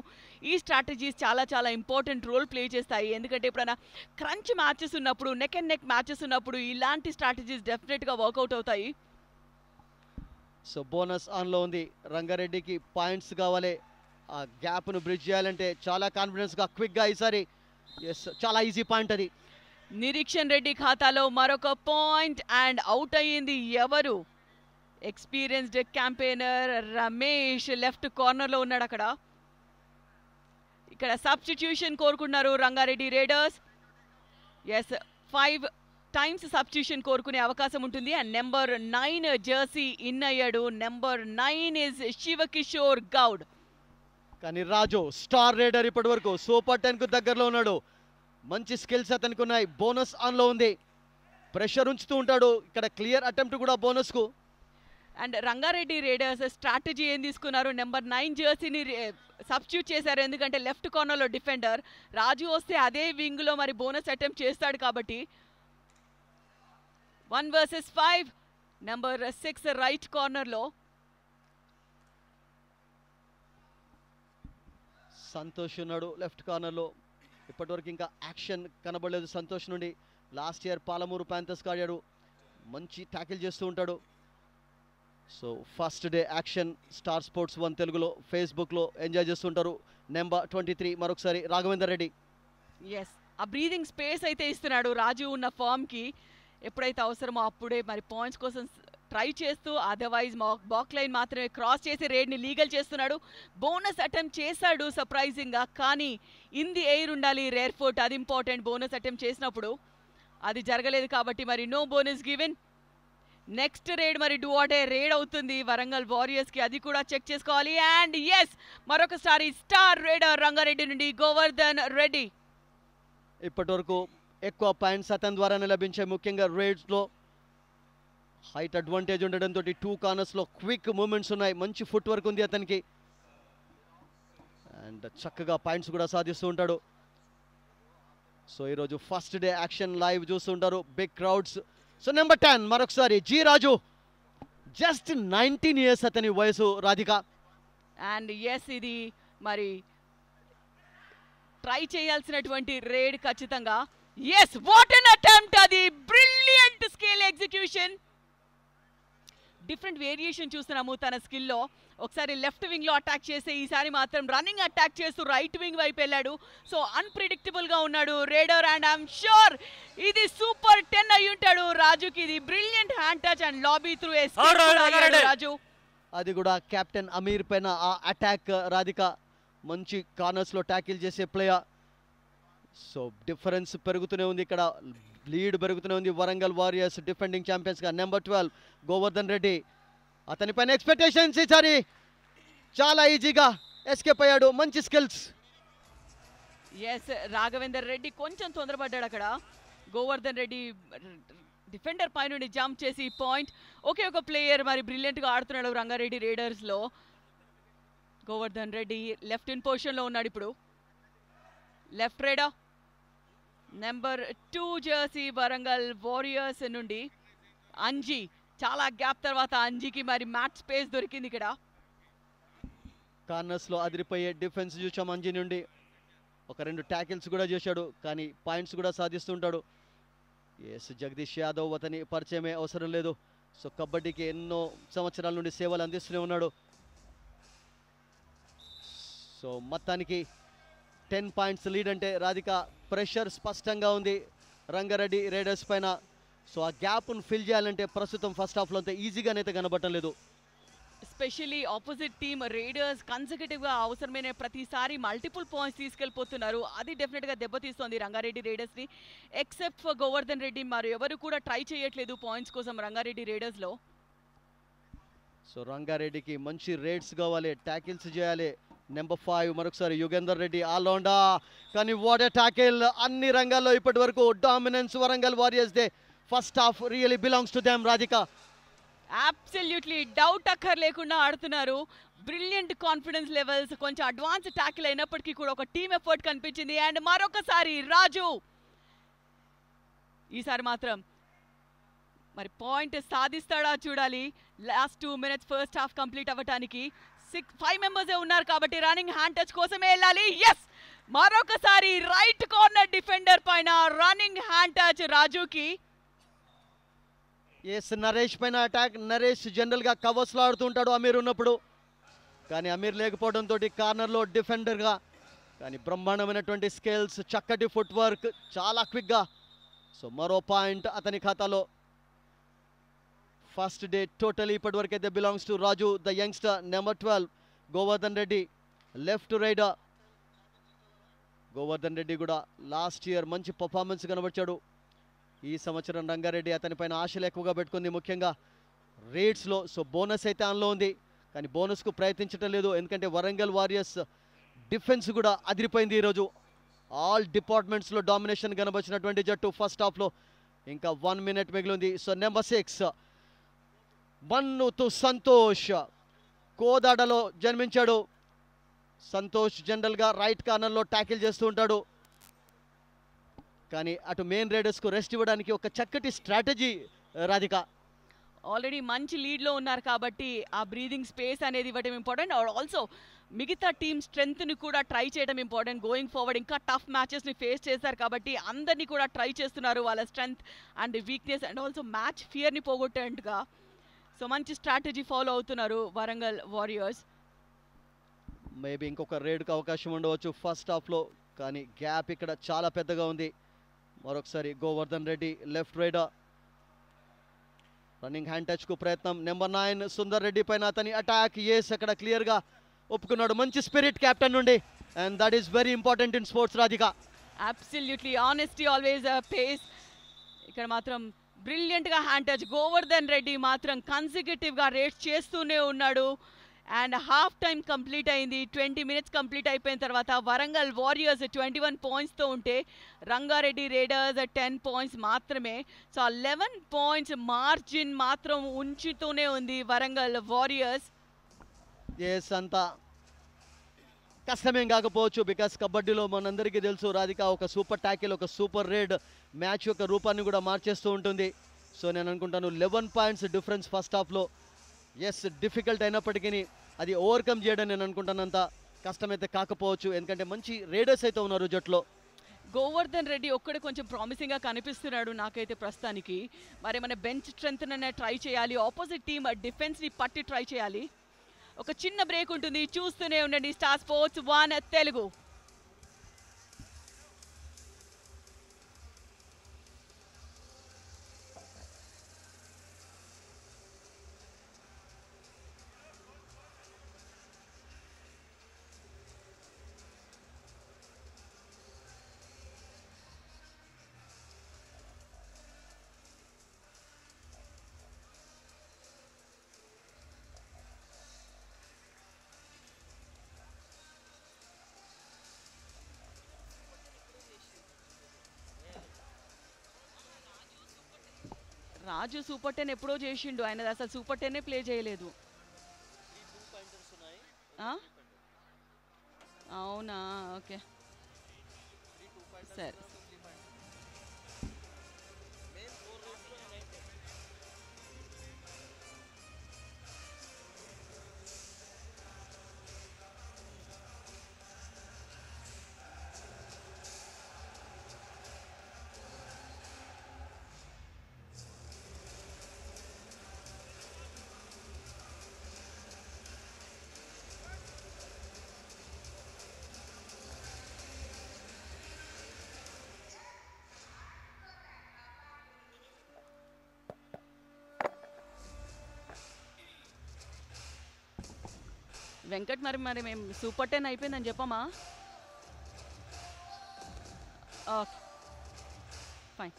ఈ స్ట్రాటజీస్ చాలా చాలా ఇంపార్టెంట్ రోల్ ప్లే చేస్తాయి, ఎందుకంటే ఎప్పుడైనా క్రంచ్ మ్యాచెస్ ఉన్నప్పుడు, నెక్ అండ్ నెక్ మ్యాచెస్ ఉన్నప్పుడు ఇలాంటి స్ట్రాటజీస్ డెఫినెట్గా వర్కౌట్ అవుతాయి. సో బోనస్ ఆన్లో ఉంది, రంగారెడ్డికి పాయింట్స్ కావాలి, ఆ గ్యాప్ను బ్రిడ్జ్ చేయాలంటే చాలా కాన్ఫిడెన్స్గా క్విక్గా ఈసారి. ఎస్ చాలా ఈజీ పాయింట్ అది. నిరీక్షణ్ రెడ్డి ఖాతాలో మరొక పాయింట్, అండ్ అవుట్ అయ్యింది ఎవరు, ఎక్స్పీరియన్స్డ్ క్యాంపెయినర్ రమేష్ లెఫ్ట్ కార్నర్లో ఉన్నాడు అక్కడ. ఇక్కడ సబ్స్టిట్యూషన్ కోరుకున్నారు Rangareddy raiders. Yes five times substitution కోరుకునే అవకాశం ఉంటుంది. And number nine jersey in అయ్యాడు, number nine is Shivakishore Goud. కానీ రాజు స్టార్ రైడర్ ఇప్పటి వరకు సూపర్ టెన్కు దగ్గరలో ఉన్నాడు, మంచి స్కిల్స్ అతనికి ఉన్నాయి, బోనస్ ఆన్లో ఉంది, ప్రెషర్ ఉంచుతూ ఉంటాడు, ఇక్కడ క్లియర్ అటెంప్ట్ కూడా బోనస్కు. అండ్ రంగారెడ్డి రైడర్స్ స్ట్రాటజీ ఏం తీసుకున్నారు, నెంబర్ నైన్ జెర్సీని సబ్స్టిట్యూట్ చేశారు, ఎందుకంటే లెఫ్ట్ కార్నర్లో డిఫెండర్ రాజు వస్తే అదే వింగ్లో మరి బోనస్ అటెంప్ట్ చేస్తాడు కాబట్టి. One versus five number six right కార్నర్లో సంతోష్ ఉన్నాడు లెఫ్ట్ కార్నర్లో. ఇప్పటివరకు ఇంకా యాక్షన్ కనబడలేదు సంతోష్ నుండి, లాస్ట్ ఇయర్ పాలమూరు ప్యాంథర్స్కి ఆడాడు, మంచి ట్యాకిల్ చేస్తూ ఉంటాడు. So first day action star sports one తెలుగులో ఫేస్బుక్లో ఎంజాయ్ చేస్తుంటారు. నెంబర్ ట్వంటీ త్రీ మరొకసారి రాఘవేందర్ రెడ్డి. ఎస్ ఆ బ్రీదింగ్ స్పేస్ అయితే ఇస్తున్నాడు రాజు ఉన్న ఫామ్కి, ఎప్పుడైతే అవసరమో అప్పుడే మరి పాయింట్స్ కోసం ట్రై చేస్తూ, అదర్వైజ్ మాక్ బాక్ లైన్ మాత్రమే క్రాస్ చేసి రేడ్ని లీగల్ చేస్తున్నాడు. బోనస్ అటెంప్ట్ చేశాడు సర్ప్రైజింగ్గా, కానీ ఇన్ ది ఎయిర్ ఉండాలి రేర్ ఫోర్ట్, అది ఇంపార్టెంట్. బోనస్ అటెంప్ట్ చేసినప్పుడు అది జరగలేదు కాబట్టి మరి no bonus given. Next raid మరి డూ ఆట్ ఏ రేడ్ అవుతుంది వరంగల్ వారియర్స్కి, అది కూడా చెక్ చేసుకోవాలి. అండ్ ఎస్ మరొకసారి స్టార్ రైడర్ రంగారెడ్డి నుండి గోవర్ధన్ రెడ్డి. ఇప్పటి వరకు ఎక్కువ పాయింట్స్ అతని ద్వారానే లభించాయి, ముఖ్యంగా రేడ్స్లో హైట్ అడ్వాంటేజ్ ఉండడంతో టూ కార్నర్స్లో క్విక్ మూమెంట్స్ ఉన్నాయి, మంచి ఫుట్ వర్క్ ఉంది అతనికి, అండ్ చక్కగా పాయింట్స్ కూడా సాధిస్తూ ఉంటాడు. సో ఈరోజు ఫస్ట్ డే యాక్షన్ లైవ్ చూస్తుంటారు, big crowds. So number ten మరొకసారి G Raju, just nineteen years అతని వయసు రాధిక. అండ్ ఎస్ ఇది మరి ట్రై చేయాల్సినటువంటి రేడ్ ఖచ్చితంగా. ఎస్ వాట్ అన్ అటెంప్ట్, అది brilliant skill execution, different variation చూస్తున్నాము తన స్కిల్లో. ఒకసారి లెఫ్ట్ వింగ్లో అటాక్ చేస్తే ఈసారి మాత్రం రన్నింగ్ అటాక్ చేస్తూ రైట్ వింగ్ వైపు వెళ్ళాడు. సో అన్ప్రిడిక్టబుల్గా ఉన్నాడు రేడర్, అండ్ ఐఎమ్ షూర్ ఇది సూపర్ టెన్ అయి ఉంటాడు రాజుకి. ఇది brilliant hand touch and lobby through yes Raju, అది కూడా కెప్టెన్ అమీర్ పైన ఆ అటాక్ రాధిక, మంచి కార్నర్స్లో ట్యాకిల్ చేసే ప్లేయర్. సో డిఫరెన్స్ పెరుగుతూనే ఉంది, ఇక్కడ లీడ్ పెరుగుతూనే ఉంది వరంగల్ వారియర్స్ డిఫెండింగ్ ఛాంపియన్స్గా. నెంబర్ ట్వెల్వ్ గోవర్ధన్ రెడ్డి, అతనిపైన ఎక్స్పెక్టేషన్స్ ఈసారి చాలా ఈజీగా ఎస్కేప్ అయ్యాడు, మంచి స్కిల్స్. ఎస్ రాఘవేందర్ రెడ్డి కొంచెం తొందరపడ్డాడు అక్కడ, గోవర్ధన్ రెడ్డి డిఫెండర్ పైన నుండి జంప్ చేసి పాయింట్. ఒకే ఒక ప్లేయర్ మరి బ్రిలియంట్గా ఆడుతున్నాడు రంగారెడ్డి రైడర్స్లో, గోవర్ధన్ రెడ్డి లెఫ్ట్ ఇన్ పొజిషన్లో ఉన్నాడు. ఇప్పుడు left raider number two jersey Warangal warriors నుండి అంజీ. చాలా గ్యాప్ తర్వాత అంజీకి మరి మ్యాచ్ స్పేస్ దొరికింది. ఇక్కడ కార్నర్స్లో అదిరిపోయే డిఫెన్స్ చూసాం అంజీ నుండి. ఒక రెండు ట్యాకిల్స్ కూడా చేశాడు కానీ పాయింట్స్ కూడా సాధిస్తుంటాడు. ఎస్, జగదీష్ యాదవ్ అతని పరిచయమే అవసరం లేదు. సో కబడ్డీకి ఎన్నో సంవత్సరాల నుండి సేవలు అందిస్తూనే ఉన్నాడు. సో మొత్తానికి టెన్ పాయింట్స్ లీడ్ అంటే రాధిక ప్రెషర్ స్పష్టంగా ఉంది రంగారెడ్డి రైడర్స్ పైన. సో ఆ గ్యాప్ను ఫిల్ చేయాలంటే ప్రస్తుతం ఫస్ట్ హాఫ్లో అంతా ఈజీగానైతే కనబడటం లేదు. ఎస్పెషలీ ఆపోజిట్ టీమ్ రైడర్స్ కన్సర్వేటివ్గా అవసరమైన ప్రతిసారి మల్టిపుల్ పాయింట్స్ తీసుకెళ్ళిపోతున్నారు. అది డెఫినెట్గా దెబ్బతీస్తోంది రంగారెడ్డి రైడర్స్ని. ఎక్సెప్ట్ ఫర్ గోవర్ధన్ రెడ్డి మరి ఎవరు కూడా ట్రై చేయట్లేదు పాయింట్స్ కోసం రంగారెడ్డి రైడర్స్లో. సో రంగారెడ్డికి మంచి రేట్స్ కావాలి, ట్యాకిల్స్ చేయాలి. నెంబర్ ఫైవ్ మరొకసారి యుగేందర్ రెడ్డి ఆల్రౌండా, కానీ వాట్ ఎ ట్యాకిల్! అన్ని రంగాల్లో ఇప్పటి వరకు డామినెన్స్ వరంగల్ వారియర్స్ దే. First half really belongs to them Radhika. Absolutely doubt అక్కర్ లేకుండా ఆడుతున్నారు. బ్రిలియంట్ కాన్ఫిడెన్స్ లెవెల్స్, కొంచెం అడ్వాన్స్ ట్యాకిల్ అయినప్పటికీ కూడా ఒక టీమ్ ఎఫర్ట్ కనిపించింది. అండ్ మరొకసారి రాజు ఈసారి మాత్రం మరి పాయింట్ సాధిస్తాడా చూడాలి. Last two minutes first half complete అవ్వటానికి సిక్స్ ఫైవ్ మెంబర్సే ఉన్నారు కాబట్టి రన్నింగ్ హ్యాండ్ టచ్ కోసమే వెళ్ళాలి. ఎస్, మరొకసారి రైట్ కార్నర్ డిఫెండర్ పైన రన్నింగ్ హ్యాండ్ టచ్ రాజుకి. ఎస్, నరేష్ పైన అటాక్. నరేష్ జనరల్గా కవర్స్లో ఆడుతుంటాడు అమీర్ ఉన్నప్పుడు, కానీ అమీర్ లేకపోవడంతో కార్నర్లో డిఫెండర్గా, కానీ బ్రహ్మాండమైనటువంటి స్కిల్స్, చక్కటి ఫుట్వర్క్, చాలా క్విక్గా. సో మరో పాయింట్ అతని ఖాతాలో. ఫస్ట్ డే టోటలీ ఇప్పటి వరకు అయితే belongs to Raju the youngster. Number twelve Govardhan Reddy left raider. Govardhan Reddy కూడా లాస్ట్ ఇయర్ మంచి పర్ఫార్మెన్స్ కనబర్చాడు. ఈ సంవత్సరం రంగారెడ్డి అతనిపైన ఆశలు ఎక్కువగా పెట్టుకుంది, ముఖ్యంగా రేట్స్లో. సో బోనస్ అయితే ఆన్లో ఉంది, కానీ బోనస్కు ప్రయత్నించడం లేదు, ఎందుకంటే వరంగల్ వారియర్స్ డిఫెన్స్ కూడా అదిరిపోయింది ఈరోజు. ఆల్ డిపార్ట్మెంట్స్లో డామినేషన్ కనబరిచినటువంటి జట్టు ఫస్ట్ హాఫ్లో. ఇంకా వన్ మినిట్ మిగిలింది. సో నెంబర్ సిక్స్ మన్ను తు సంతోష్ కోదాడలో జన్మించాడు. సంతోష్ జనరల్గా రైట్ కార్నర్లో ట్యాకిల్ చేస్తూ ఉంటాడు, కానీ అటు మెయిన్ రైడర్స్కు రెస్ట్ ఇవ్వడానికి ఒక చక్కటి స్ట్రాటజీ రాధిక. ఆల్రెడీ మంచి లీడ్లో ఉన్నారు కాబట్టి ఆ బ్రీదింగ్ స్పేస్ అనేది ఇవ్వడం ఇంపార్టెంట్. ఆల్సో మిగతా టీమ్ స్ట్రెంగ్త్ని కూడా ట్రై చేయడం ఇంపార్టెంట్. గోయింగ్ ఫార్వర్డ్ ఇంకా టఫ్ మ్యాచెస్ని ఫేస్ చేశారు కాబట్టి అందరినీ కూడా ట్రై చేస్తున్నారు. వాళ్ళ strength and weakness and also match ఫియర్ని పోగొట్టేట్టుగా సో మంచి స్ట్రాటజీ ఫాలో అవుతున్నారు వరంగల్ వారియర్స్. మేబీ ఇంకొక రైడ్కి అవకాశం ఉండవచ్చు ఫస్ట్ హాఫ్లో, కానీ గ్యాప్ ఇక్కడ చాలా పెద్దగా ఉంది. మరొకసారి Govardhan Reddy left raider running hand టచ్కు ప్రయత్నం. నెంబర్ నైన్ సుందర్ రెడ్డి పైన అతని అటాక్. ఎస్, అక్కడ క్లియర్గా ఒప్పుకున్నాడు. మంచి స్పిరిట్ క్యాప్టెన్ నుండి, and that is very important in sports Radhika. Absolutely honesty always pays. ఇక్కడ మాత్రం బ్రిలియంట్గా హ్యాండ్ టచ్. గోవర్ధన్ రెడ్డి మాత్రం కన్సిక్యూటివ్గా రేట్ చేస్తూనే ఉన్నాడు. అండ్ హాఫ్ టైం కంప్లీట్ అయింది. ట్వంటీ మినిట్స్ కంప్లీట్ అయిపోయిన తర్వాత వరంగల్ వారియర్స్ ట్వంటీ వన్ పాయింట్స్తో ఉంటే రంగారెడ్డి రైడర్స్ టెన్ పాయింట్స్ మాత్రమే. సో లెవెన్ పాయింట్స్ మార్జిన్ మాత్రం ఉంచుతూనే ఉంది వరంగల్ వారియర్స్. ఎస్, అంత కష్టమేం కాకపోవచ్చు, బికాస్ కబడ్డీలో మనందరికీ తెలుసు రాధిక, ఒక సూపర్ ట్యాకిల్, ఒక సూపర్ రైడ్ మ్యాచ్ యొక్క రూపాన్ని కూడా మార్చేస్తూ ఉంటుంది. సో నేను అనుకుంటాను లెవెన్ పాయింట్స్ డిఫరెన్స్ ఫస్ట్ హాఫ్లో. ఎస్, డిఫికల్ట్ అయినప్పటికీ అది ఓవర్కమ్ చేయడం నేను అనుకుంటానంత కష్టమైతే కాకపోవచ్చు, ఎందుకంటే మంచి రైడర్స్ అయితే ఉన్నారు జట్లో. గోవర్ధన్ రెడ్డి ఒక్కడే కొంచెం ప్రామిసింగ్గా కనిపిస్తున్నాడు నాకైతే ప్రస్తుతానికి. మరి మన బెంచ్ స్ట్రెంత్ననే ట్రై చేయాలి, ఆపోజిట్ టీమ్ డిఫెన్స్ని పట్టి ట్రై చేయాలి. ఒక చిన్న బ్రేక్ ఉంటుంది, చూస్తూనే ఉండండి star sports one Telugu. Raju super ten ఎప్పుడో చేసిండు, ఆయన అసలు సూపర్ టెన్నే ప్లే చేయలేదు. అవునా ఓకే సరే వెంకట్ మరి మరి మేము సూపర్ టెన్ అయిపోయిందని చెప్పమా ఓకే ఫైన్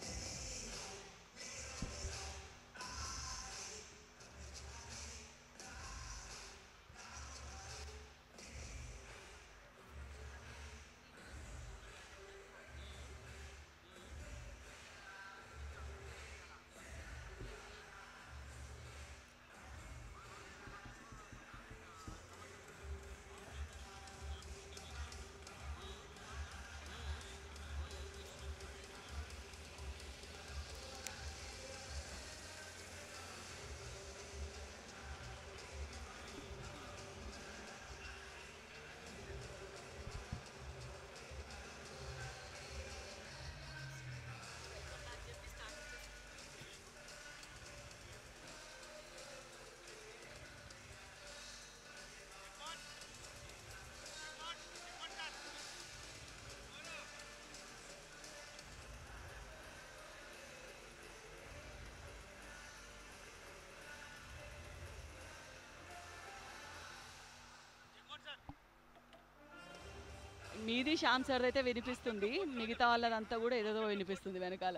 మీది శ్యామ్ సార్ అయితే వినిపిస్తుంది మిగతా వాళ్ళదంతా కూడా ఏదో వినిపిస్తుంది వెనకాల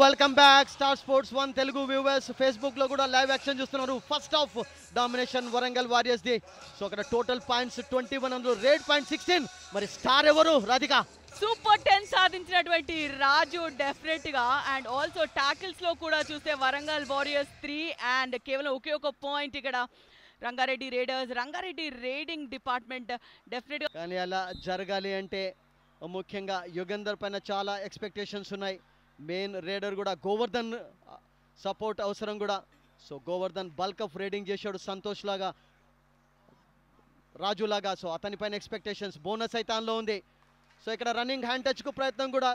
Welcome back Star Sports one Telugu viewers Facebook lo kuda live action chustunaru first half domination Warangal Warriors di so kada total points twenty-one andu red point sixteen mari star evaru Radhika super ten సాధించినటువంటి Raju definitely ga and also tackles lo kuda chuste Warangal Warriors three and kevalam oke oka point ikkada Ranga Reddy Raiders Ranga Reddy raiding department definitely kani ala jaragali ante ముఖ్యంగా యుగంధర్ పైన చాలా expectations ఉన్నాయి main రేడర్ కూడా Govardhan support అవసరం కూడా so Govardhan bulk of raiding చేశాడు సంతోష్ లాగా రాజు లాగా సో అతని పైన ఎక్స్పెక్టేషన్స్ బోనస్ అయితే ఆన్లో ఉంది సో ఇక్కడ రన్నింగ్ హ్యాండ్ టచ్కు ప్రయత్నం కూడా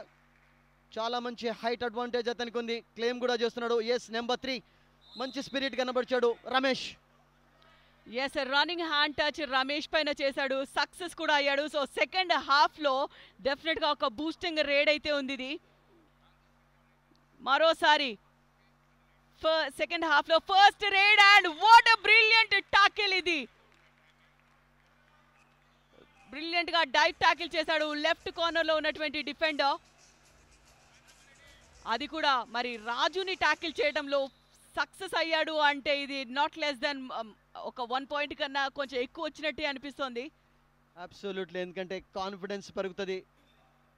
చాలా మంచి హైట్ అడ్వాంటేజ్ అతనికి ఉంది క్లెయిమ్ కూడా చేస్తున్నాడు ఎస్ నెంబర్ త్రీ మంచి స్పిరిట్ కనబడిచాడు Ramesh yes a running hand touch ramesh paina chesadu success kuda ayadu so second half lo definitely ga oka boosting raid aithe undi idi మరోసారి సెకండ్ హాఫ్ లో first raid and what a brilliant tackle ఇది brilliant గా dive tackle చేశాడు left corner లో ఉన్నటువంటి defender అది కూడా మరి రాజుని టాకిల్ చేయడంలో సక్సెస్ అయ్యాడు అంటే ఇది నాట్ లెస్ దెన్ ఒక వన్ పాయింట్ కన్నా కొంచెం ఎక్కువ వచ్చినట్టే అనిపిస్తుంది అబ్సల్యూట్లీ ఎందుకంటే కాన్ఫిడెన్స్ పెరుగుతుంది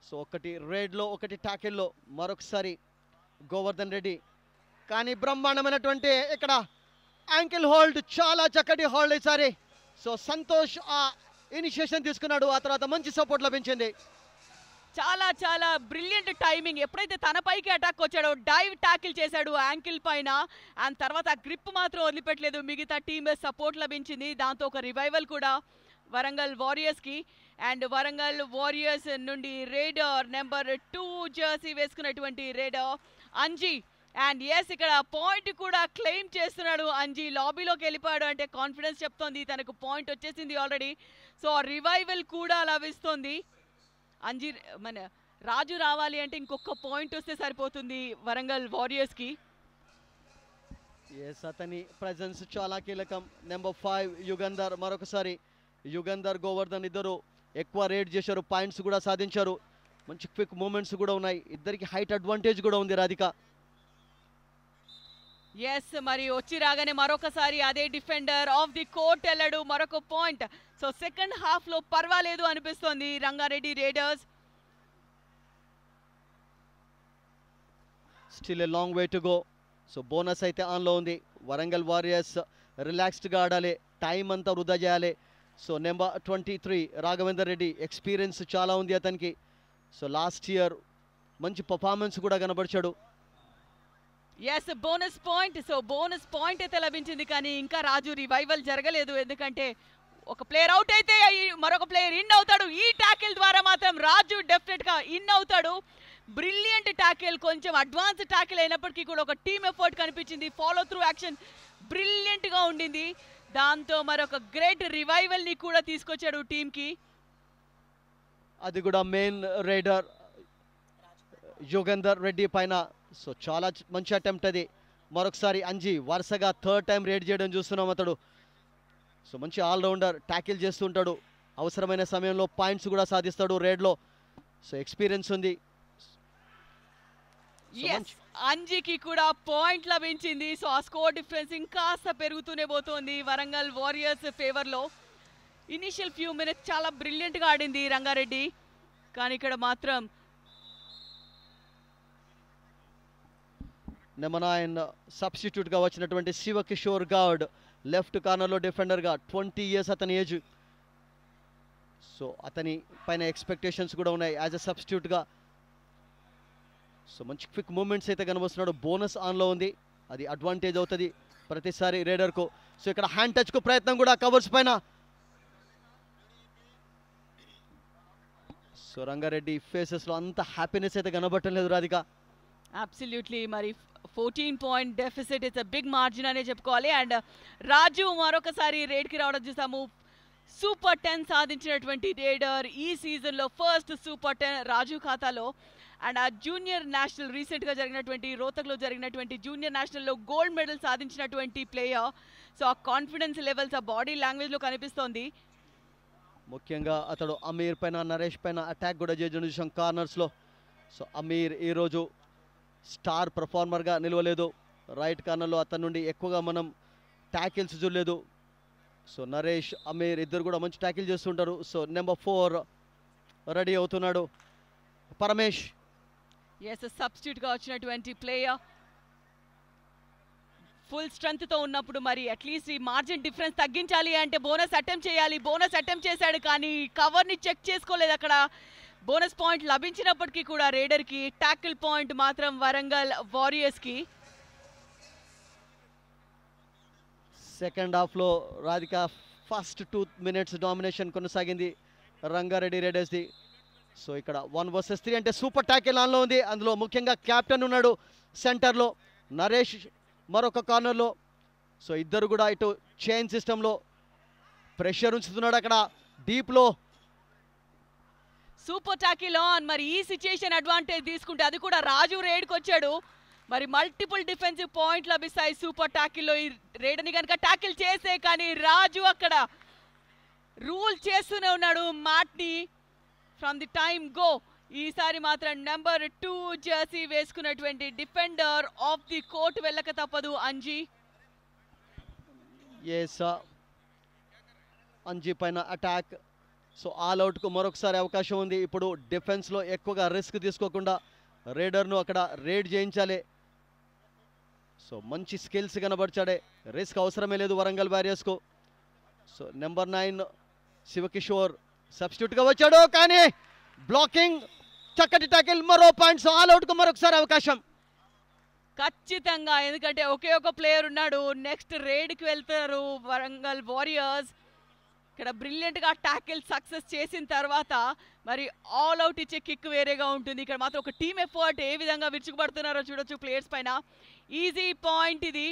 సో ఒకటి రేడ్ లో ఒకటి టాకిల్ లో మరొకసారి గోవర్ధన్ రెడ్డి కానీ బ్రహ్మాండమైనటువంటి ఇక్కడ యాంకిల్ హోల్డ్, చాలా చక్కటి హోల్డ్ ఈసారి. సో సంతోష్ ఆ ఇనిషియేషన్ తీసుకున్నాడు, ఆ తర్వాత మంచి సపోర్ట్ లభించింది. చాలా చాలా బ్రిలియంట్ టైమింగ్. ఎప్పుడైతే తన పైకి అటాక్ వచ్చాడో డైవ్ ట్యాకిల్ చేశాడు యాంకిల్ పైన, అండ్ తర్వాత ఆ గ్రిప్ మాత్రం వదిలిపెట్టలేదు. మిగతా టీమ్ సపోర్ట్ లభించింది, దాంతో ఒక రివైవల్ కూడా వరంగల్ వారియర్స్కి. అండ్ వరంగల్ వారియర్స్ నుండి రేడర్ నెంబర్ టూ జెర్సీ వేసుకున్నటువంటి రేడర్ అంజీ, అండ్ ఎస్ ఇక్కడ పాయింట్ కూడా క్లెయిమ్ చేస్తున్నాడు అంజీ. లాబీలోకి వెళ్ళిపోయాడు అంటే కాన్ఫిడెన్స్ చెప్తోంది తనకు పాయింట్ వచ్చేసింది ఆల్రెడీ. సో రివైవల్ కూడా లభిస్తోంది. అంజీ మన రాజు రావాలి అంటే ఇంకొక పాయింట్ వస్తే సరిపోతుంది వరంగల్ వారియర్స్కి. ఎస్, అతని ప్రజెన్స్ చాలా కీలకం. నెంబర్ ఫైవ్ యుగంధర్, మరొకసారి యుగంధర్ గోవర్ధన్ ఇద్దరు ఎక్కువ రేట్ చేశారు, పాయింట్స్ కూడా సాధించారు, మంచి క్విక్ మూమెంట్స్ కూడా ఉన్నాయి, ఇద్దరికి హైట్ అడ్వాంటేజ్ కూడా ఉంది రాధిక. ఎస్, మరి వచ్చి రాగానే మరొకసారి అదే డిఫెండర్ ఆఫ్ ది కోర్ట్ వెళ్ళాడు, మరొక పాయింట్. సో సెకండ్ హాఫ్ లో పర్వాలేదు అనిపిస్తోంది Rangareddy raiders. Still a long way to go. So bonus అయితే ఆన్లో ఉంది. వరంగల్ వారియర్స్ రిలాక్స్డ్గా ఆడాలి, టైం అంతా వృధా చేయాలి. So number twenty three Raghavender Reddy, experience చాలా ఉంది అతనికి. సో లాస్ట్ ఇయర్ మంచి పర్ఫార్మెన్స్ కూడా కనబరిచాడు. Yes, bonus point. So bonus point అయితే లభించింది, కానీ ఇంకా రాజు రివైవల్ జరగలేదు. ఎందుకంటే ఒక ప్లేయర్ అవుట్ అయితే మరొక ప్లేయర్ ఇన్ అవుతాడు. ఈ ట్యాకిల్ ద్వారా మాత్రం రాజు డెఫినెట్గా ఇన్ అవుతాడు. బ్రిలియంట్ ట్యాకిల్, కొంచెం అడ్వాన్స్ ట్యాకిల్ అయినప్పటికీ కూడా ఒక టీమ్ ఎఫర్ట్ కనిపించింది. ఫాలో త్రూ యాక్షన్ బ్రిలియంట్గా ఉండింది, దాంతో మరొక గ్రేట్ రివైవల్ని కూడా తీసుకొచ్చాడు టీంకి. అది కూడా మెయిన్ రైడర్ యుగంధర్ రెడ్డి పైన. సో చాలా మంచి అటెంప్ట్ అది. మరొకసారి అంజీ వరుసగా థర్డ్ టైం రేట్ చేయడం చూస్తున్నాం అతడు. సో మంచి ఆల్రౌండర్, ట్యాకిల్ చేస్తుంటాడు, అవసరమైన సమయంలో పాయింట్స్ కూడా సాధిస్తాడు రేడ్లో. సో ఎక్స్పీరియన్స్ ఉంది. అంజీకి కూడా పాయింట్ లభించింది. సో ఆ స్కోర్ డిఫరెన్స్ ఇంకాస్త పెరుగుతూనే పోతుంది వరంగల్ వారియర్స్ ఫేవర్లో. ఇనిషియల్ ఫ్యూ మినిట్స్ చాలా బ్రిలియంట్గా ఆడింది రంగారెడ్డి, కానీ ఇక్కడ మాత్రం నెంబర్ నైన్ సబ్స్టిట్యూట్గా వచ్చినటువంటి శివకిషోర్ గౌడ్, లెఫ్ట్ కార్నర్లో డిఫెండర్గా, ట్వంటీ ఇయర్స్ అతని ఏజ్. సో అతని పైన ఎక్స్పెక్టేషన్స్ కూడా ఉన్నాయి యాజ్ అ సబ్స్టిట్యూట్గా. సో మంచి క్విక్ మూమెంట్స్ అయితే కనబడుతున్నాడు, బోనస్ ఆన్లో ఉంది, అది అడ్వాంటేజ్ అవుతుంది ప్రతిసారి రేడర్కు. సో ఇక్కడ హ్యాండ్ టచ్కు ప్రయత్నం కూడా కవర్స్ పైన. సో రంగారెడ్డి ఫేసెస్లో అంత హ్యాపీనెస్ అయితే కనబట్టలేదు రాధిక. అబ్సల్యూట్లీ, మరి fourteen point deficit it's a big margin అనే చెప్పుకోవాలి. అండ్ రాజు మరొకసారి రేడ్కి రావడం చూసాము. సూపర్ టెన్ సాధించినటువంటి రేడర్ ఈ సీజన్లో ఫస్ట్ సూపర్ టెన్ రాజు ఖాతాలో. అండ్ ఆ జూనియర్ నేషనల్ రీసెంట్గా జరిగినటువంటి రోహ్తక్లో జరిగినటువంటి జూనియర్ నేషనల్లో గోల్డ్ మెడల్ సాధించినటువంటి ప్లేయర్. సో ఆ కాన్ఫిడెన్స్ లెవెల్స్ ఆ బాడీ లాంగ్వేజ్లో కనిపిస్తోంది. ముఖ్యంగా అతడు అమీర్ పైన, నరేష్ పైన అటాక్ కూడా చేయడం చూసాం కార్నర్స్లో. సో అమీర్ ఈరోజు స్టార్ పర్ఫార్మర్గా నిలవలేదు, రైట్ కార్నర్లో అతని నుండి ఎక్కువగా మనం ట్యాకిల్స్ చూడలేదు. సో నరేష్, అమీర్ ఇద్దరు కూడా మంచి ట్యాకిల్ చేస్తుంటారు. సో నెంబర్ ఫోర్ రెడీ అవుతున్నాడు పరమేష్. ఎస్, సబ్స్టిట్యూట్గా వచ్చినటువంటి ప్లేయర్ ఫుల్ స్ట్రెంగ్త్తో ఉన్నప్పుడు మరి అట్లీస్ట్ ఈ మార్జిన్ డిఫరెన్స్ తగ్గించాలి అంటే బోనస్ అటెంప్ట్ చేయాలి. బోనస్ అటెంప్ట్ చేశాడు, కానీ కవర్ని చెక్ చేసుకోలేదు అక్కడ. బోనస్ పాయింట్ లభించినప్పటికీ కూడా రేడర్కి ట్యాకిల్ పాయింట్ మాత్రం వరంగల్ వారియర్స్కి. సెకండ్ హాఫ్లో Radhika first two minutes domination కొనసాగింది రంగారెడ్డి రేడర్స్ది. సో ఇక్కడ వన్ వర్సెస్ త్రీ అంటే సూపర్ ట్యాకిల్ ఆన్లో ఉంది. అందులో ముఖ్యంగా క్యాప్టెన్ ఉన్నాడు సెంటర్లో, నరేష్ మరొక కార్నర్లో. సో ఇద్దరు కూడా ఇటు చైన్ సిస్టంలో ప్రెషర్ ఉంచుతున్నాడు అక్కడ డీప్లో. Super tackle on. మరి ఈ సిచ్యుయేషన్ అడ్వాంటేజ్ తీసుకుంటే, అది కూడా రాజు రేడ్కి వచ్చాడు. మరి మల్టిపుల్ డిఫెన్సివ్ పాయింట్ లభిస్తాయి సూపర్ టాకిల్లో ఈ రేడ్ని కనుక టాకిల్ చేసే. కానీ రాజు అక్కడ రూల్ చేస్తూనే ఉన్నాడు మ్యాట్ని ఫ్రమ్ ది టైమ్ గో. ఈసారి మాత్రం నెంబర్ టూ జెర్సీ వేసుకున్నటువంటి డిఫెండర్ ఆఫ్ ది కోర్ట్ వెళ్ళక తప్పదు అంజీ. అంజీ పైన అటాక్. సో ఆల్ అవుట్కు మరొకసారి అవకాశం ఉంది. ఇప్పుడు డిఫెన్స్లో ఎక్కువగా రిస్క్ తీసుకోకుండా రేడర్ను అక్కడ రేడ్ చేయించాలి. సో మంచి స్కిల్స్ కనబర్చాడే, రిస్క్ అవసరమే లేదు వరంగల్ వారియర్స్కు. సో నెంబర్ నైన్ శివకిషోర్ సబ్స్టిట్యూట్గా వచ్చాడు, కానీ బ్లాకింగ్ చక్కటి టాకిల్, మరో పాయింట్స్, ఆల్అవుట్కు మరొకసారి అవకాశం. ఖచ్చితంగా, ఎందుకంటే ఒకే ఒక ప్లేయర్ ఉన్నాడు, నెక్స్ట్ రేడ్కి వెళ్తారు వరంగల్ వారియర్స్. ఇక్కడ బ్రిలియంట్గా టాకిల్ సక్సెస్ చేసిన తర్వాత మరి ఆల్ అవుట్ ఇచ్చే కిక్ వేరేగా ఉంటుంది. ఇక్కడ మాత్రం ఒక టీమ్ ఎఫర్ట్ ఏ విధంగా విరుచుకుపడుతున్నారో చూడొచ్చు ప్లేయర్స్ పైన. ఈజీ పాయింట్ ఇది,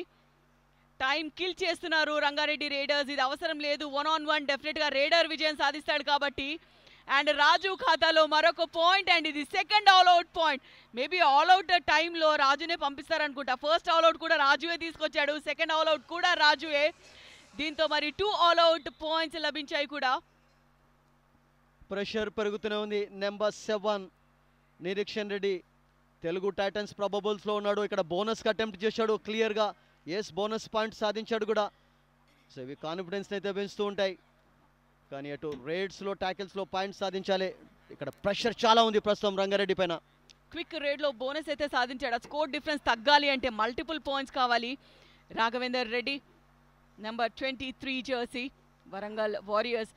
టైం కిల్ చేస్తున్నారు రంగారెడ్డి రేడర్స్. ఇది అవసరం లేదు, వన్ ఆన్ వన్ డెఫినెట్గా రేడర్ విజయం సాధిస్తాడు కాబట్టి. అండ్ రాజు ఖాతాలో మరొక పాయింట్, అండ్ ఇది second all out point. Maybe all out టైంలో రాజునే పంపిస్తారనుకుంటా. ఫస్ట్ ఆల్ అవుట్ కూడా రాజువే తీసుకొచ్చాడు, సెకండ్ ఆల్ అవుట్ కూడా రాజువే. దీంతో మరి టూ ఆల్ అవుట్ పాయింట్స్ లభించాయి కూడా. ప్రెషర్ పెరుగుతూనే ఉంది. Number seven Nireekshan Reddy Telugu Titans ప్రాబబుల్స్లో ఉన్నాడు. ఇక్కడ బోనస్ అటెంప్ట్ చేశాడు క్లియర్గా, ఎస్ బోనస్ పాయింట్ సాధించాడు కూడా. సో ఇవి కాన్ఫిడెన్స్ని అయితే పెంచుతూ ఉంటాయి, కానీ అటు రేడ్స్లో ట్యాకిల్స్లో పాయింట్స్ సాధించాలి. ఇక్కడ ప్రెషర్ చాలా ఉంది ప్రస్తుతం రంగారెడ్డి పైన. క్విక్ రేడ్లో బోనస్ అయితే సాధించాడు. స్కోర్ డిఫరెన్స్ తగ్గాలి అంటే మల్టిపుల్ పాయింట్స్ కావాలి. Raghavender Reddy number twenty three jersey Warangal warriors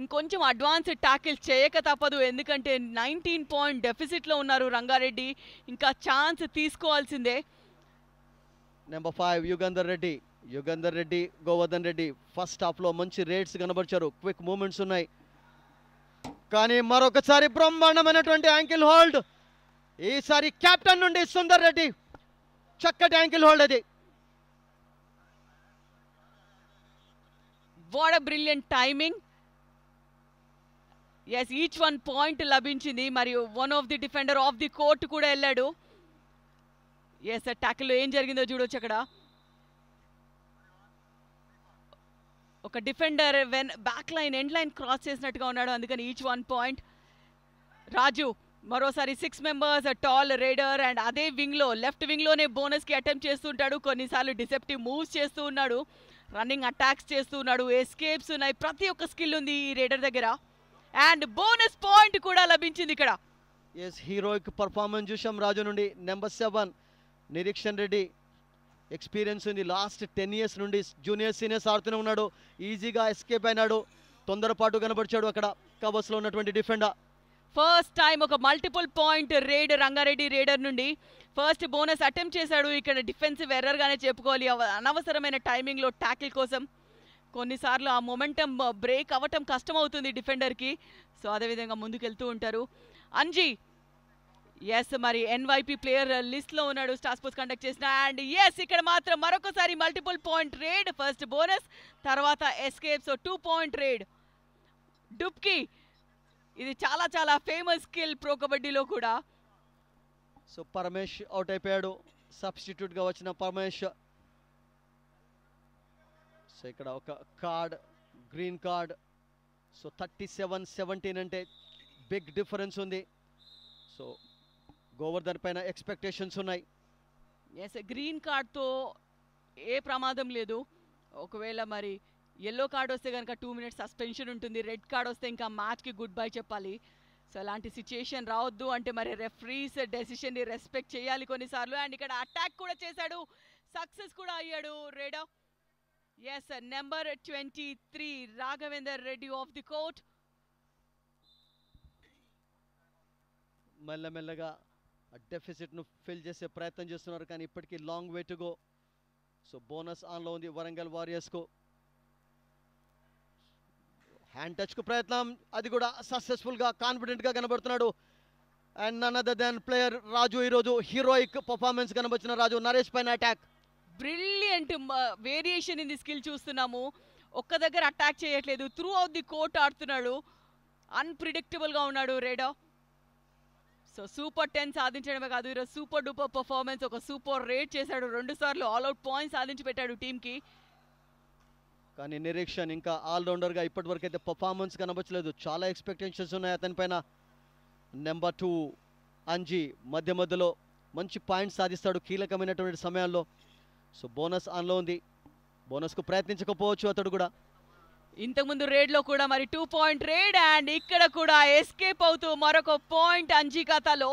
ఇంకొంచెం అడ్వాన్స్ ట్యాకిల్ చేయక తప్పదు, ఎందుకంటే నైన్టీన్ పాయింట్ డెఫిసిట్లో ఉన్నారు రంగారెడ్డి, ఇంకా ఛాన్స్ తీసుకోవాల్సిందే. Number five Yugandhar Reddy Yugandhar Reddy Govardhan Reddy first హాఫ్లో మంచి రేట్స్ కనబరిచారు, క్విక్ మూమెంట్స్ ఉన్నాయి, కానీ మరొకసారి బ్రహ్మాండమైనటువంటి యాంకిల్ హోల్డ్. ఈసారి కెప్టెన్ నుండి సుందర్ రెడ్డి, చక్కటి యాంకిల్ హోల్డ్ అది. What a brilliant timing. Yes, each one point లభించింది, మరియు one of the defender off the court కూడా వెళ్ళాడు. ఎస్, ట్యాకిల్లో ఏం జరిగిందో చూడొచ్చు. అక్కడ ఒక defender when back line end line cross చేసినట్టుగా ఉన్నాడు, అందుకని ఈచ్ వన్ పాయింట్. రాజు మరోసారి six members tall raider, and అదే వింగ్లో లెఫ్ట్ వింగ్లోనే బోనస్కి అటెంప్ట్ చేస్తుంటాడు, కొన్నిసార్లు డిసెప్టివ్ మూవ్స్ చేస్తూ ఉన్నాడు, రన్నింగ్ అటాక్స్ చేస్తూ ఉన్నాడు, ఎస్కేప్స్ ఉన్నాయి, ప్రతి ఒక్క స్కిల్ ఉంది ఈ రేడర్ దగ్గర. అండ్ బోనస్ పాయింట్ కూడా లభించింది ఇక్కడ. ఎస్, హీరోయిక్ పర్ఫార్మెన్స్ చూసాం రాజు నుండి. Number seven Nireekshan Reddy experience ఉంది, లాస్ట్ టెన్ ఇయర్స్ నుండి జూనియర్ సీనియర్స్ ఆడుతూనే ఉన్నాడు. ఈజీగా ఎస్కేప్ అయినాడు, తొందరపాటు కనబడిచాడు అక్కడ కవర్స్లో ఉన్నటువంటి డిఫెండర్. ఫస్ట్ టైం ఒక multiple point raid Rangareddy raider నుండి. ఫస్ట్ బోనస్ అటెంప్ట్ చేశాడు, ఇక్కడ డిఫెన్సివ్ ఎర్రర్గానే చెప్పుకోవాలి. అనవసరమైన టైమింగ్లో ట్యాకిల్ కోసం కొన్నిసార్లు ఆ మొమెంటం బ్రేక్ అవ్వటం కష్టమవుతుంది డిఫెండర్కి, సో అదేవిధంగా ముందుకెళ్తూ ఉంటారు. అంజీ ఎస్ మరి ఎన్వైపీ ప్లేయర్ లిస్ట్లో ఉన్నాడు, స్టార్ స్పోర్ట్స్ కండక్ట్ చేసిన. అండ్ ఎస్ ఇక్కడ మాత్రం మరొకసారి multiple point raid, first bonus తర్వాత escape, so two point raid. Dubki ఇది చాలా చాలా ఫేమస్ స్కిల్ ప్రో కబడ్డీలో కూడా. సో పరమేష్ అవుట్ అయిపోయాడు, సబ్స్టిట్యూట్గా వచ్చిన పరమేష్. సో ఇక్కడ ఒక card, green card. So thirty seven seventeen అంటే బిగ్ డిఫరెన్స్ ఉంది. సో గోవర్ధన్ పైన ఎక్స్పెక్టేషన్స్ ఉన్నాయి. ఎస్, గ్రీన్ కార్డ్తో ఏ ప్రమాదం లేదు. ఒకవేళ మరి ఎల్లో కార్డ్ వస్తే కనుక టూ మినిట్స్ సస్పెన్షన్ ఉంటుంది, రెడ్ కార్డ్ వస్తే ఇంకా మ్యాచ్కి గుడ్ బై చెప్పాలి. సో అలాంటి సిచ్యుయేషన్ రావద్దు అంటే మరి రెఫరీస్ డెసిషన్ని రెస్పెక్ట్ చేయాలి కొన్నిసార్లు. అండ్ ఇక్కడ అటాక్ కూడా చేశాడు, సక్సెస్ కూడా అయ్యాడు raider. Yes, number twenty three Raghavender Reddy off the court. మెల్లమెల్లగా డెఫిసిట్ను ఫిల్ చేసే ప్రయత్నం చేస్తున్నారు, కానీ ఇప్పటికీ long way to go. So bonus ఆన్లో ఉంది వరంగల్ వారియర్స్కు. హ్యాండ్ టచ్కు ప్రయత్నం, అది కూడా సక్సెస్ఫుల్గా కాన్ఫిడెంట్గా కనబడుతున్నాడు. And none other than player Raju, ఈరోజు హీరోయిక్ పర్ఫార్మెన్స్ కనబడుతున్న రాజు. నరేష్ పైన attack, brilliant variation in the skill చూస్తున్నాము. ఒక్క దగ్గర అటాక్ చేయట్లేదు, త్రూ అవుట్ ది కోర్ట్ ఆడుతున్నాడు, అన్ప్రిడిక్టబుల్గా ఉన్నాడు రేడో. సో సూపర్ టెన్ సాధించడమే కాదు, ఈరోజు సూపర్ డూపర్ పర్ఫార్మెన్స్, ఒక సూపర్ రేట్ చేశాడు, రెండు సార్లు ఆల్అౌట్ పాయింట్స్ సాధించి పెట్టాడు టీంకి. కానీ నిరీక్షణ ఇంకా ఆల్రౌండర్గా ఇప్పటివరకు అయితే పర్ఫార్మెన్స్ కనబరచలేదు, చాలా ఎక్స్పెక్టేషన్స్ ఉన్నాయి అతని పైన. నెంబర్ టూ అంజీ మధ్య మధ్యలో మంచి పాయింట్స్ సాధిస్తాడు కీలకమైనటువంటి సమయాల్లో. సో బోనస్ ఆన్లో ఉంది, బోనస్కు ప్రయత్నించకపోవచ్చు అతడు కూడా. ఇంతకుముందు రేడ్లో కూడా మరి టూ పాయింట్ రేడ్, అండ్ ఇక్కడ కూడా ఎస్కేప్ అవుతూ మరొక పాయింట్ అంజీ ఖాతాలో.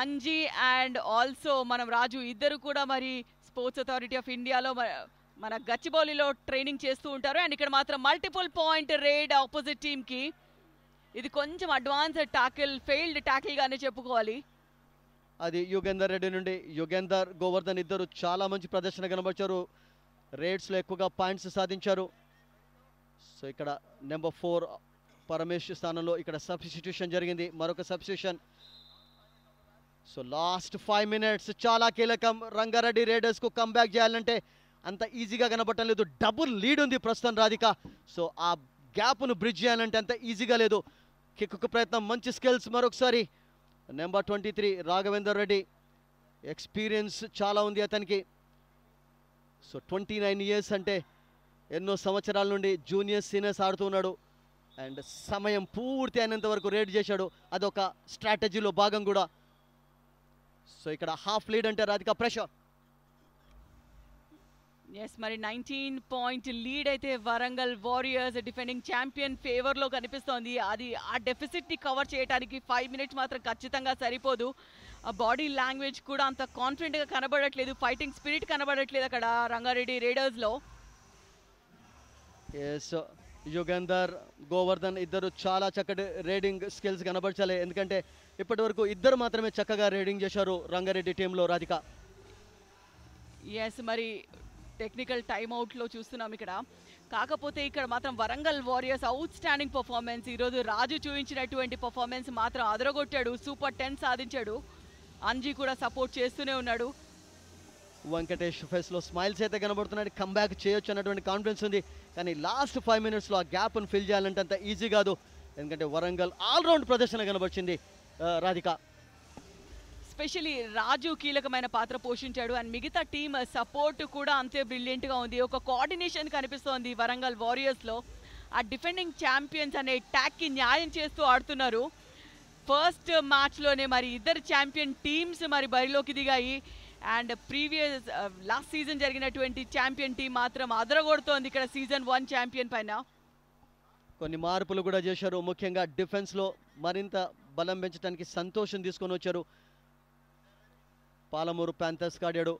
అంజీ అండ్ ఆల్సో మనం రాజు ఇద్దరు కూడా మరి స్పోర్ట్స్ అథారిటీ ఆఫ్ ఇండియాలో మన గచ్చిబౌలిలో ట్రైనింగ్ చేస్తూ ఉంటారు. అండ్ ఇక్కడ మాత్రం మల్టిపుల్ పాయింట్ రేడ్ ఆపోజిట్ టీమ్కి. ఇది కొంచెం అడ్వాన్స్ టాకిల్, ఫెయిల్డ్ టాకిల్గానే చెప్పుకోవాలి. అది యుగేందర్ రెడ్డి నుండి. యుగేందర్, గోవర్ధన్ ఇద్దరు చాలా మంచి ప్రదర్శన కనబరిచారు. రేడ్స్లో ఎక్కువగా పాయింట్స్ సాధించారు. సో ఇక్కడ నెంబర్ ఫోర్ పరమేష్ స్థానంలో ఇక్కడ సబ్స్టిట్యూషన్ జరిగింది, మరొక substitution. So last five minutes చాలా కీలకం. రంగారెడ్డి రేడర్స్కు కంబ్యాక్ చేయాలంటే అంత ఈజీగా కనబడటం లేదు. డబుల్ లీడ్ ఉంది ప్రస్తుతం రాధిక. సో ఆ గ్యాప్ను బ్రిడ్జ్ చేయాలంటే అంత ఈజీగా లేదు. కిక్కు ప్రయత్నం, మంచి స్కిల్స్. మరొకసారి number twenty three Raghavender Reddy, experience చాలా ఉంది అతనికి. సో ట్వంటీ నైన్ ఇయర్స్ అంటే ఎన్నో సంవత్సరాల నుండి జూనియర్ సీనియర్స్ ఆడుతున్నాడు. అండ్ సమయం పూర్తి అయినంత వరకు రేడ్ చేశాడు, అదొక స్ట్రాటజీలో భాగం కూడా. సో ఇక్కడ హాఫ్ లీడ్ అంటే రాధిక ప్రెషర్. ఎస్, మరి నైన్టీన్ పాయింట్ లీడ్ అయితే వరంగల్ వారియర్స్ డిఫెండింగ్ ఛాంపియన్ ఫేవర్లో కనిపిస్తోంది. అది ఆ డెఫిసిట్ని కవర్ చేయడానికి ఫైవ్ మినిట్స్ మాత్రం ఖచ్చితంగా సరిపోదు. ఆ బాడీ లాంగ్వేజ్ కూడా అంత కాన్ఫిడెంట్గా కనబడట్లేదు, ఫైటింగ్ స్పిరిట్ కనబడట్లేదు అక్కడ రంగారెడ్డి రేడర్స్లో. ఎస్, యుగంధర్, గోవర్ధన్ ఇద్దరు చాలా చక్కటి రేడింగ్ స్కిల్స్ కనబరచాలి. ఎందుకంటే ఇప్పటి వరకు ఇద్దరు మాత్రమే చక్కగా రేడింగ్ చేశారు రంగారెడ్డి టీంలో రాధిక. ఎస్, మరి టెక్నికల్ టైమ్అవుట్లో చూస్తున్నాం ఇక్కడ. కాకపోతే ఇక్కడ మాత్రం Warangal warriors outstanding performance. ఈరోజు రాజు చూపించినటువంటి పర్ఫార్మెన్స్ మాత్రం అదరగొట్టాడు, సూపర్ టెన్ సాధించాడు. అంజీ కూడా సపోర్ట్ చేస్తూనే ఉన్నాడు. వెంకటేష్ ఫేస్లో స్మైల్స్ అయితే కనబడుతున్నాడు, కంబ్యాక్ చేయొచ్చు అన్నటువంటి కాన్ఫిడెన్స్ ఉంది. కానీ లాస్ట్ ఫైవ్ మినిట్స్లో ఆ గ్యాప్ను ఫిల్ చేయాలంటే అంత ఈజీ కాదు. ఎందుకంటే వరంగల్ ఆల్రౌండ్ ప్రదర్శన కనబడిచింది రాధిక. ఎస్పెషలీ రాజు కీలకమైన పాత్ర పోషించాడు. అండ్ మిగతా టీమ్ సపోర్ట్ కూడా అంతే బ్రిలియంట్గా ఉంది. ఒక కోఆర్డినేషన్ కనిపిస్తోంది వరంగల్ వారియర్స్లో. ఆ డిఫెండింగ్ ఛాంపియన్స్ అనే ట్యాక్కి న్యాయం చేస్తూ ఆడుతున్నారు. ఫస్ట్ మ్యాచ్లోనే మరి ఇద్దరు ఛాంపియన్ టీమ్స్ మరి బరిలోకి దిగాయి. అండ్ ప్రీవియస్ లాస్ట్ సీజన్ జరిగినటువంటి ఛాంపియన్ టీం మాత్రం అదరగొడుతోంది ఇక్కడ సీజన్ వన్ ఛాంపియన్ పైన. కొన్ని మార్పులు కూడా చేశారు, ముఖ్యంగా డిఫెన్స్లో మరింత బలం పెంచడానికి సంతోషం తీసుకొని వచ్చారు. పాలమూరు ప్యాంథర్స్ ఆడాడు.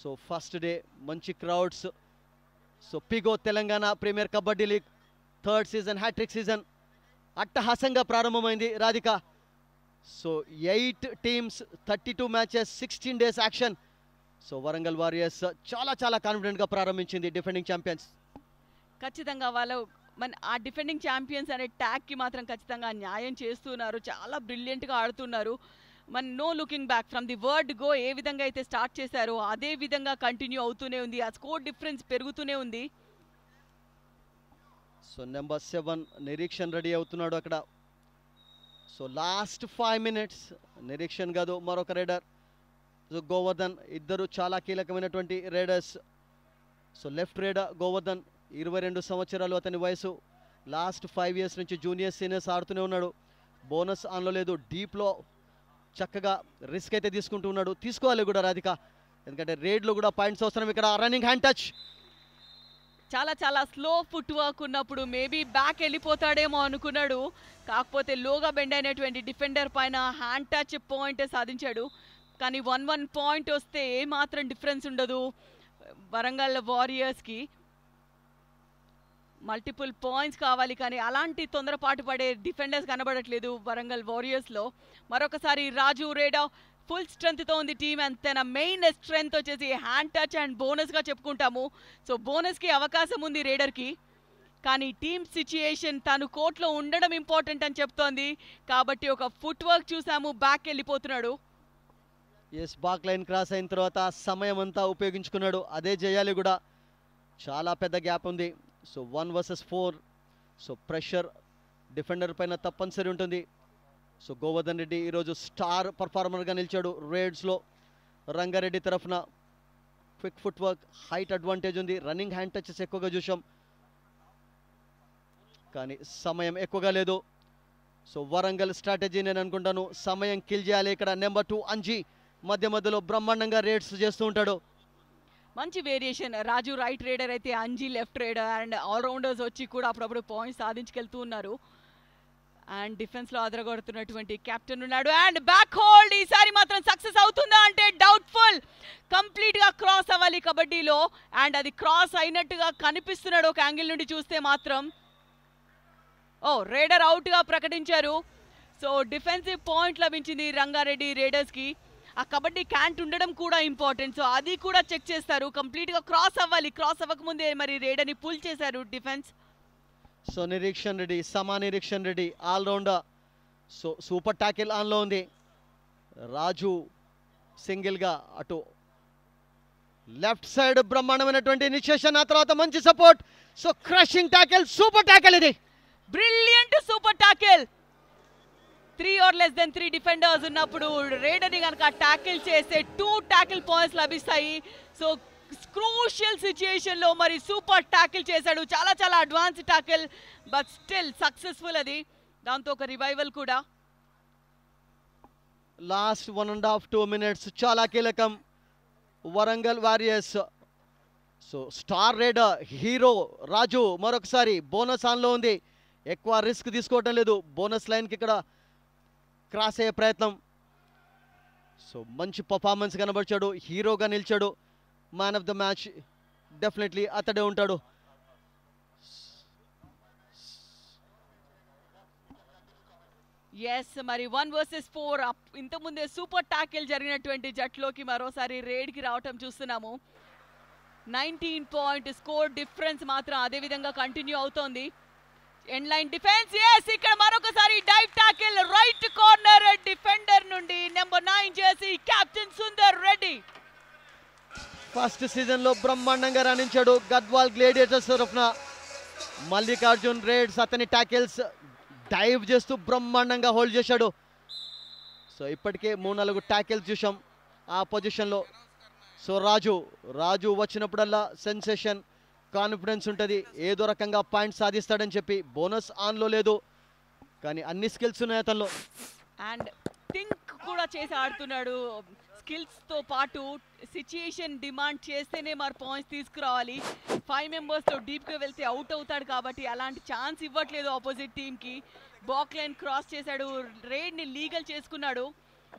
సో ఫస్ట్ డే మంచి crowds. So Figo Telangana premier kabaddi league third season hattrick season అట్టహాసంగా ప్రారంభమైంది Radhika. So eight teams, thirty two matches, sixteen days action. So Warangal warriors చాలా చాలా కాన్ఫిడెంట్గా ప్రారంభించింది డిఫెండింగ్ ఛాంపియన్స్. ఖచ్చితంగా వాళ్ళు మన ఆ డిఫెండింగ్ ఛాంపియన్స్ అనే ట్యాగ్కి మాత్రం ఖచ్చితంగా న్యాయం చేస్తున్నారు. చాలా బ్రిలియంట్గా ఆడుతున్నారు. మన no looking back from the word go. ఏ విధంగా అయితే స్టార్ట్ చేశారో అదే విధంగా కంటిన్యూ అవుతూనే ఉంది. ఆ స్కోర్ డిఫరెన్స్ పెరుగుతూనే ఉంది. So number seven Nireekshan ready అవుతున్నాడు అక్కడ. So last five minutes Nireekshan కాదు మరొక రైడర్. సో గోవర్ధన్ ఇద్దరు చాలా కీలకమైనటువంటి raiders. So left raider Govardhan, ఇరవై రెండు సంవత్సరాలు అతని వయసు. లాస్ట్ ఫైవ్ ఇయర్స్ నుంచి జూనియర్ సీనియర్స్ ఆడుతూనే ఉన్నాడు. బోనస్ ఆన్లో లేదు, డీప్లో చక్కగా రిస్క్ అయితే తీసుకుంటూ ఉన్నాడు, తీసుకోవాలి కూడా రాధిక. ఎందుకంటే రేడ్లో కూడా పాయింట్స్ అవసరం. ఇక్కడ రన్నింగ్ హ్యాండ్ టచ్, చాలా చాలా స్లో ఫుట్ వర్క్ ఉన్నప్పుడు మేబీ బ్యాక్ వెళ్ళిపోతాడేమో అనుకున్నాడు. కాకపోతే లోగా బెండ్ అయినటువంటి డిఫెండర్ పైన హ్యాండ్ టచ్ పాయింట్ సాధించాడు. కానీ వన్ వన్ పాయింట్ వస్తే ఏమాత్రం డిఫరెన్స్ ఉండదు వరంగల్ వారియర్స్కి. మల్టిపుల్ పాయింట్స్ కావాలి, కానీ అలాంటి తొందరపాటు పడే డిఫెండర్స్ కనబడట్లేదు వరంగల్ వారియర్స్లో. మరొకసారి రాజు రేడా ఫుల్ స్ట్రెంగ్త్తో ఉంది టీమ్. అండ్ తన మెయిన్ స్ట్రెంగ్త్ వచ్చేసి హ్యాండ్ టచ్ అండ్ బోనస్గా చెప్పుకుంటాము. సో బోనస్కి అవకాశం ఉంది రేడర్కి, కానీ టీమ్ సిచ్యుయేషన్ తను కోర్టులో ఉండడం ఇంపార్టెంట్ అని చెప్తోంది. కాబట్టి ఒక ఫుట్ వర్క్ చూసాము, బ్యాక్ వెళ్ళిపోతున్నాడు. ఎస్, బాక్ లైన్ క్రాస్ అయిన తర్వాత సమయం అంతా ఉపయోగించుకున్నాడు. అదే చేయాలి కూడా, చాలా పెద్ద గ్యాప్ ఉంది. So one versus four. So pressure defender పైన తప్పనిసరి ఉంటుంది. సో గోవర్ధన్ రెడ్డి ఈరోజు స్టార్ పర్ఫార్మర్గా నిలిచాడు రేడ్స్లో రంగారెడ్డి తరఫున. Quick footwork, height advantage ఉంది, రన్నింగ్ హ్యాండ్ టచెస్ ఎక్కువగా చూసాం. కానీ సమయం ఎక్కువగా లేదు. సో వరంగల్ స్ట్రాటజీ నేను అనుకుంటాను, సమయం కిల్ చేయాలి ఇక్కడ. నెంబర్ టూ అంజీ మధ్య మధ్యలో బ్రహ్మాండంగా రేడ్స్ చేస్తూ ఉంటాడు. మంచి వేరియేషన్. రాజు రైట్ రేడర్ అయితే Anji left raider. And allrounders వచ్చి కూడా అప్పుడప్పుడు పాయింట్స్ సాధించుకెళ్తూ ఉన్నారు. అండ్ డిఫెన్స్ లో అదరగొడుతున్నటువంటి కెప్టెన్ ఉన్నాడు. అండ్ బ్యాక్ హోల్డ్ ఈసారి మాత్రం సక్సెస్ అవుతుందా అంటే డౌట్ఫుల్. కంప్లీట్ గా క్రాస్ అవ్వాలి కబడ్డీలో, అండ్ అది క్రాస్ అయినట్టుగా కనిపిస్తున్నాడు ఒక యాంగిల్ నుండి చూస్తే మాత్రం. ఓ రేడర్ అవుట్ గా ప్రకటించారు. సో డిఫెన్సివ్ పాయింట్ లభించింది రంగారెడ్డి రేడర్స్ కి. ఆ కబడ్డీ క్యాంట్ ఉండడం కూడా ఇంపార్టెంట్, సో అది కూడా చెక్ చేస్తారు. కంప్లీట్ గా క్రాస్ అవ్వాలి, క్రాస్ అవ్వకముందే మరి రేడర్ ని పుల్ చేశారు డిఫెన్స్. సో నిరీక్షణ్ రెడ్డి, సమా Nireekshan Reddy allrounder. So super tackle ఆన్లో ఉంది. రాజు సింగిల్గా అటు లెఫ్ట్ సైడ్ బ్రహ్మాండమైనటువంటి నిక్షేషన్, ఆ తర్వాత మంచి support. So crushing tackle, super tackle, ఇది brilliant super tackle. Three or less than three defenders ఉన్నప్పుడు రేడర్ని కనుక ట్యాకిల్ చేస్తే టూ ట్యాకిల్ పాయింట్స్ లభిస్తాయి. సో క్రూషియల్ సిచ్యుయేషన్ లో మరి సూపర్ ట్యాకిల్ చేశాడు, చాలా చాలా advance tackle, but still successful. అది దాంతో ఒక రివైవల్ కూడా. Last one and half two minutes చాలా కీలకం Warangal warriors. So star raider hero Raju మరొకసారి బోనస్ ఆన్లో ఉంది. ఎక్కువ రిస్క్ తీసుకోవటం లేదు, బోనస్ లైన్కి ఇక్కడ క్రాస్ అయ్యే ప్రయత్నం. సో మంచి పర్ఫార్మెన్స్ కనబరిచాడు, హీరోగా నిలిచాడు. Man of the match definitely అతడే ఉంటాడు. ఎస్, మరి వన్ వర్సెస్ ఫోర్ ఇంతకుముందే సూపర్ ట్యాకిల్ జరిగినటువంటి జట్లోకి మరోసారి రేడ్కి రావటం చూస్తున్నాము. నైన్టీన్ పాయింట్ స్కోర్ డిఫరెన్స్ మాత్రం అదేవిధంగా కంటిన్యూ అవుతోంది. ఎండ్ లైన్ డిఫెన్స్, ఎస్ ఇక్కడ మరొకసారి dive tackle, right corner defender నుండి number nine jersey captain Sundar Reddy. First సీజన్లో బ్రహ్మాండంగా రాణించాడు గద్వాల్ గ్లేడియేటర్స్ తరఫున. మల్లికార్జున్ రేడ్స్ అతని ట్యాకిల్స్ డైవ్ చేస్తూ బ్రహ్మాండంగా హోల్డ్ చేశాడు. సో ఇప్పటికే మూడు నాలుగు ట్యాకిల్స్ చూసాం ఆ పొజిషన్లో. సో రాజు రాజు వచ్చినప్పుడల్లా సెన్సేషన్, కాన్ఫిడెన్స్ ఉంటుంది, ఏదో రకంగా పాయింట్ సాధిస్తాడని చెప్పి. బోనస్ ఆన్లో లేదు కానీ అన్ని స్కిల్స్ ఉన్నాయి అతనిలో, అండ్ థింక్ కూడా చేసి ఆడుతున్నాడు. స్కిల్స్తో పాటు సిచ్యుయేషన్ డిమాండ్ చేస్తేనే మరి పాయింట్స్ తీసుకురావాలి. ఫైవ్ మెంబర్స్తో డీప్గా వెళ్తే అవుట్ అవుతాడు కాబట్టి అలాంటి ఛాన్స్ ఇవ్వట్లేదు ఆపోజిట్ టీమ్కి. బాక్ లైన్ క్రాస్ చేశాడు, రేడ్ని లీగల్ చేసుకున్నాడు.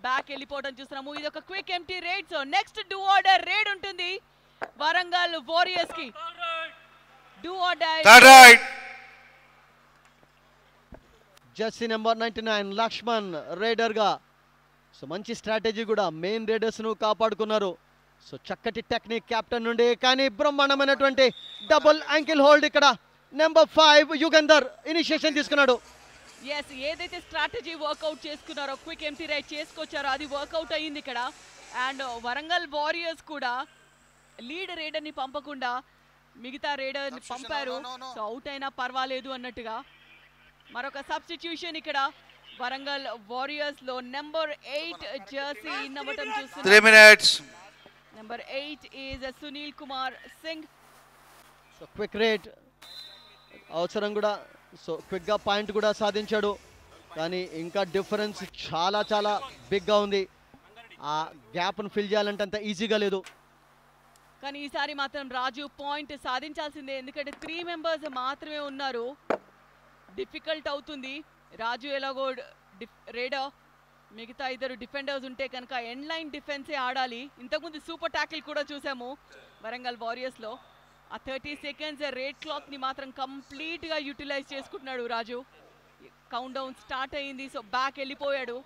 బ్యాక్ వెళ్ళిపోవడం చూస్తున్నాము. ఇది ఒక quick empty raid. So next do or die raid ఉంటుంది వరంగల్ వారియర్స్కి. Do or die jersey number ninety nine Lakshman రేడర్గా. సో మంచి స్ట్రాటజీ కూడా, మెయిన్ రేడర్స్ను కాపాడుకున్నారు. సో చక్కటి టెక్నిక్ క్యాప్టెన్ నుండి, కానీ బ్రహ్మాండమైనటువంటి డబుల్ యాంకిల్ హోల్డ్ ఇక్కడ నెంబర్ ఫైవ్ యుగంధర్ ఇనిషియేషన్ తీసుకున్నాడు. ఎస్, ఏదైతే స్ట్రాటజీ వర్కౌట్ చేసుకున్నారో, క్విక్ ఎంటీ రైడ్ చేసుకొచ్చారో అది వర్కౌట్ అయ్యింది ఇక్కడ. అండ్ వరంగల్ వారియర్స్ కూడా లీడ్ రేడర్ని పంపకుండా మిగతా రేడర్ని పంపారు. సో అవుట్ అయినా పర్వాలేదు అన్నట్టుగా. మరొక సబ్స్టిట్యూషన్ ఇక్కడ వరంగల్ వారియర్స్ లో. నెంబర్ ఎయిట్ జెర్సీ ఇన్నవటం చూస్తున్నారు. Three minutes. Number eight is Sunil Kumar Singh. So quick raid అవసరం కూడా, సో క్విక్ గా పాయింట్ కూడా సాధించాడు. కానీ ఇంకా డిఫరెన్స్ చాలా చాలా బిగ్ గా ఉంది. ఆ గ్యాప్ ను ఫిల్ చేయాలంటే అంత ఈజీగా లేదు. కానీ ఈసారి మాత్రం రాజు పాయింట్ సాధించాల్సిందే, ఎందుకంటే త్రీ మెంబర్స్ మాత్రమే ఉన్నారు. డిఫికల్ట్ అవుతుంది. రాజు ఎలాగో రేడర్, మిగతా ఇద్దరు డిఫెండర్స్ ఉంటే కనుక ఎండ్ లైన్ డిఫెన్సే ఆడాలి. ఇంతకుముందు సూపర్ ట్యాకిల్ కూడా చూసాము వరంగల్ వారియర్స్లో. ఆ థర్టీ సెకండ్స్ రేడ్ క్లాక్ని మాత్రం కంప్లీట్గా యూటిలైజ్ చేసుకుంటున్నాడు రాజు. కౌంట్ డౌన్ స్టార్ట్ అయ్యింది. సో బ్యాక్ వెళ్ళిపోయాడు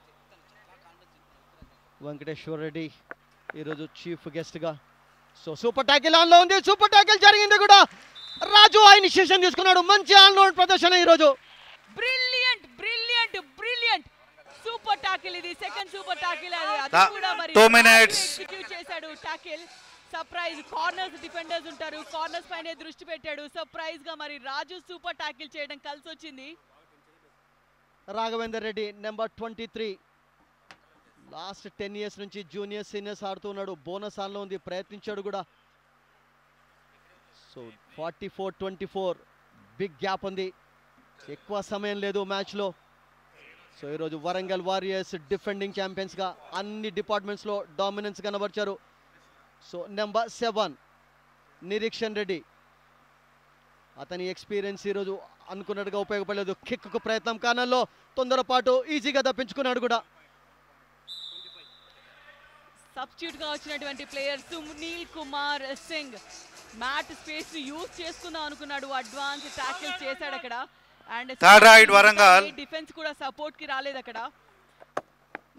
వెంకటేశ్వర్ రెడ్డి ఈరోజు చీఫ్ గెస్ట్గా. సో సూపర్ ట్యాకిల్ ఆన్లో ఉంది, సూపర్ ట్యాకిల్ జరిగింది కూడా. రాజు ఇనిషియేషన్ తీసుకున్నాడు, మంచి ఆన్లోన్ ప్రదర్శన ఈరోజు. Brilliant brilliant brilliant super tackle ఇది. సెకండ్ సూపర్ టాకిల్ అది కూడా మరి టూ మినిట్స్ ఎగ్జిక్యూట్ చేశాడు టాకిల్. సర్ప్రైజ్ కార్నర్స్ డిఫెండర్స్ ఉంటారు, కార్నర్స్ పైనే దృష్టి పెట్టాడు. సర్ప్రైజ్ గా మరి రాజు సూపర్ టాకిల్ చేయడం కలిసి వచ్చింది. Raghavender Reddy number twenty three, last ten years నుంచి జూనియర్ సీనియర్స్ ఆడుతున్నాడు. బోనస్ ఆన్లో ఉంది, ప్రయత్నించాడు కూడా. So forty four twenty four, big gap ఉంది, ఎక్కువ సమయం లేదు మ్యాచ్లో. సో ఈరోజు వరంగల్ వారియర్స్ డిఫెండింగ్ ఛాంపియన్స్గా అన్ని డిపార్ట్మెంట్స్లో డామినెన్స్ కనబరిచారు. So number seven Nireekshan Reddy, అతని ఎక్స్పీరియన్స్ ఈరోజు అనుకున్నట్టుగా ఉపయోగపడలేదు. కిక్కు ప్రయత్నం కానల్లో తొందరపాటు ఈజీగా దప్పించుకున్నాడు కూడా. సబ్స్టిట్యూట్ గా వచ్చినటువంటి player Sunil Kumar Singh mat space ని యూజ్ చేసుకుందాం అనుకున్నాడు, అడ్వాన్స్ టాకిల్ చేశాడు అక్కడ. And third right Warangal defence కూడా సపోర్ట్ కి రాలేదు అక్కడ.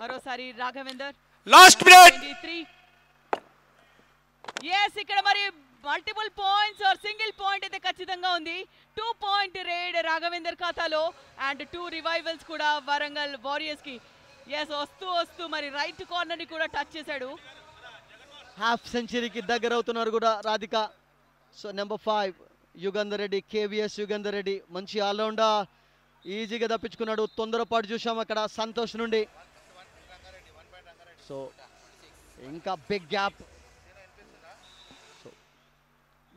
మరోసారి రాఘవేందర్ లాస్ట్ మినిట్ ఇరవై మూడు. yes ఇక్కడ మరి multiple points or single point అయితే ఖచ్చితంగా ఉంది. టూ పాయింట్ రేడ్ రాఘవేందర్ ఖాతాలో అండ్ టూ రివైవల్స్ కూడా వరంగల్ వారియర్స్ కి. yes వస్తూ వస్తూ మరి రైట్ కార్నర్ ని కూడా టచ్ చేశాడు. హాఫ్ సెంచరీకి దగ్గర అవుతున్నారు కూడా Radhika. So number five Yugandhar Reddy, KVS Yugandhar Reddy మంచి ఆల్రౌండర్, ఈజీగా తప్పించుకున్నాడు. తొందరపాటు చూసాం అక్కడ సంతోష్ నుండి. సో ఇంకా big gap.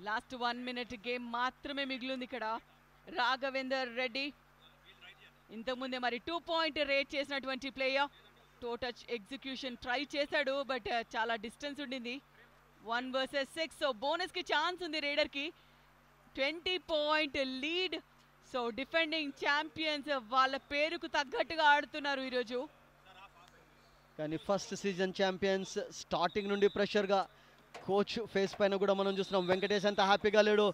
Last one minute game మాత్రమే మిగిలింది ఇక్కడ. రాఘవేందర్ రెడ్డి ఇంతకుముందే మరి టూ పాయింట్ రేట్ చేసినటువంటి ప్లేయర్ టోటచ్ ఎగ్జిక్యూషన్ ట్రై చేశాడు, బట్ చాలా డిస్టెన్స్ ఉండింది. One versus six, so bonus కి ఛాన్స్ ఉంది రైడర్కి. Twenty point lead. So defending champions వాళ్ళ పేరుకు తగ్గట్టుగా ఆడుతున్నారు ఈరోజు. కానీ ఫస్ట్ సీజన్ ఛాంపియన్స్ స్టార్టింగ్ నుండి ప్రెషర్గా కోచ్ ఫేస్ పైన కూడా మనం చూస్తున్నాం. వెంకటేష్ అంత హ్యాపీగా లేడు.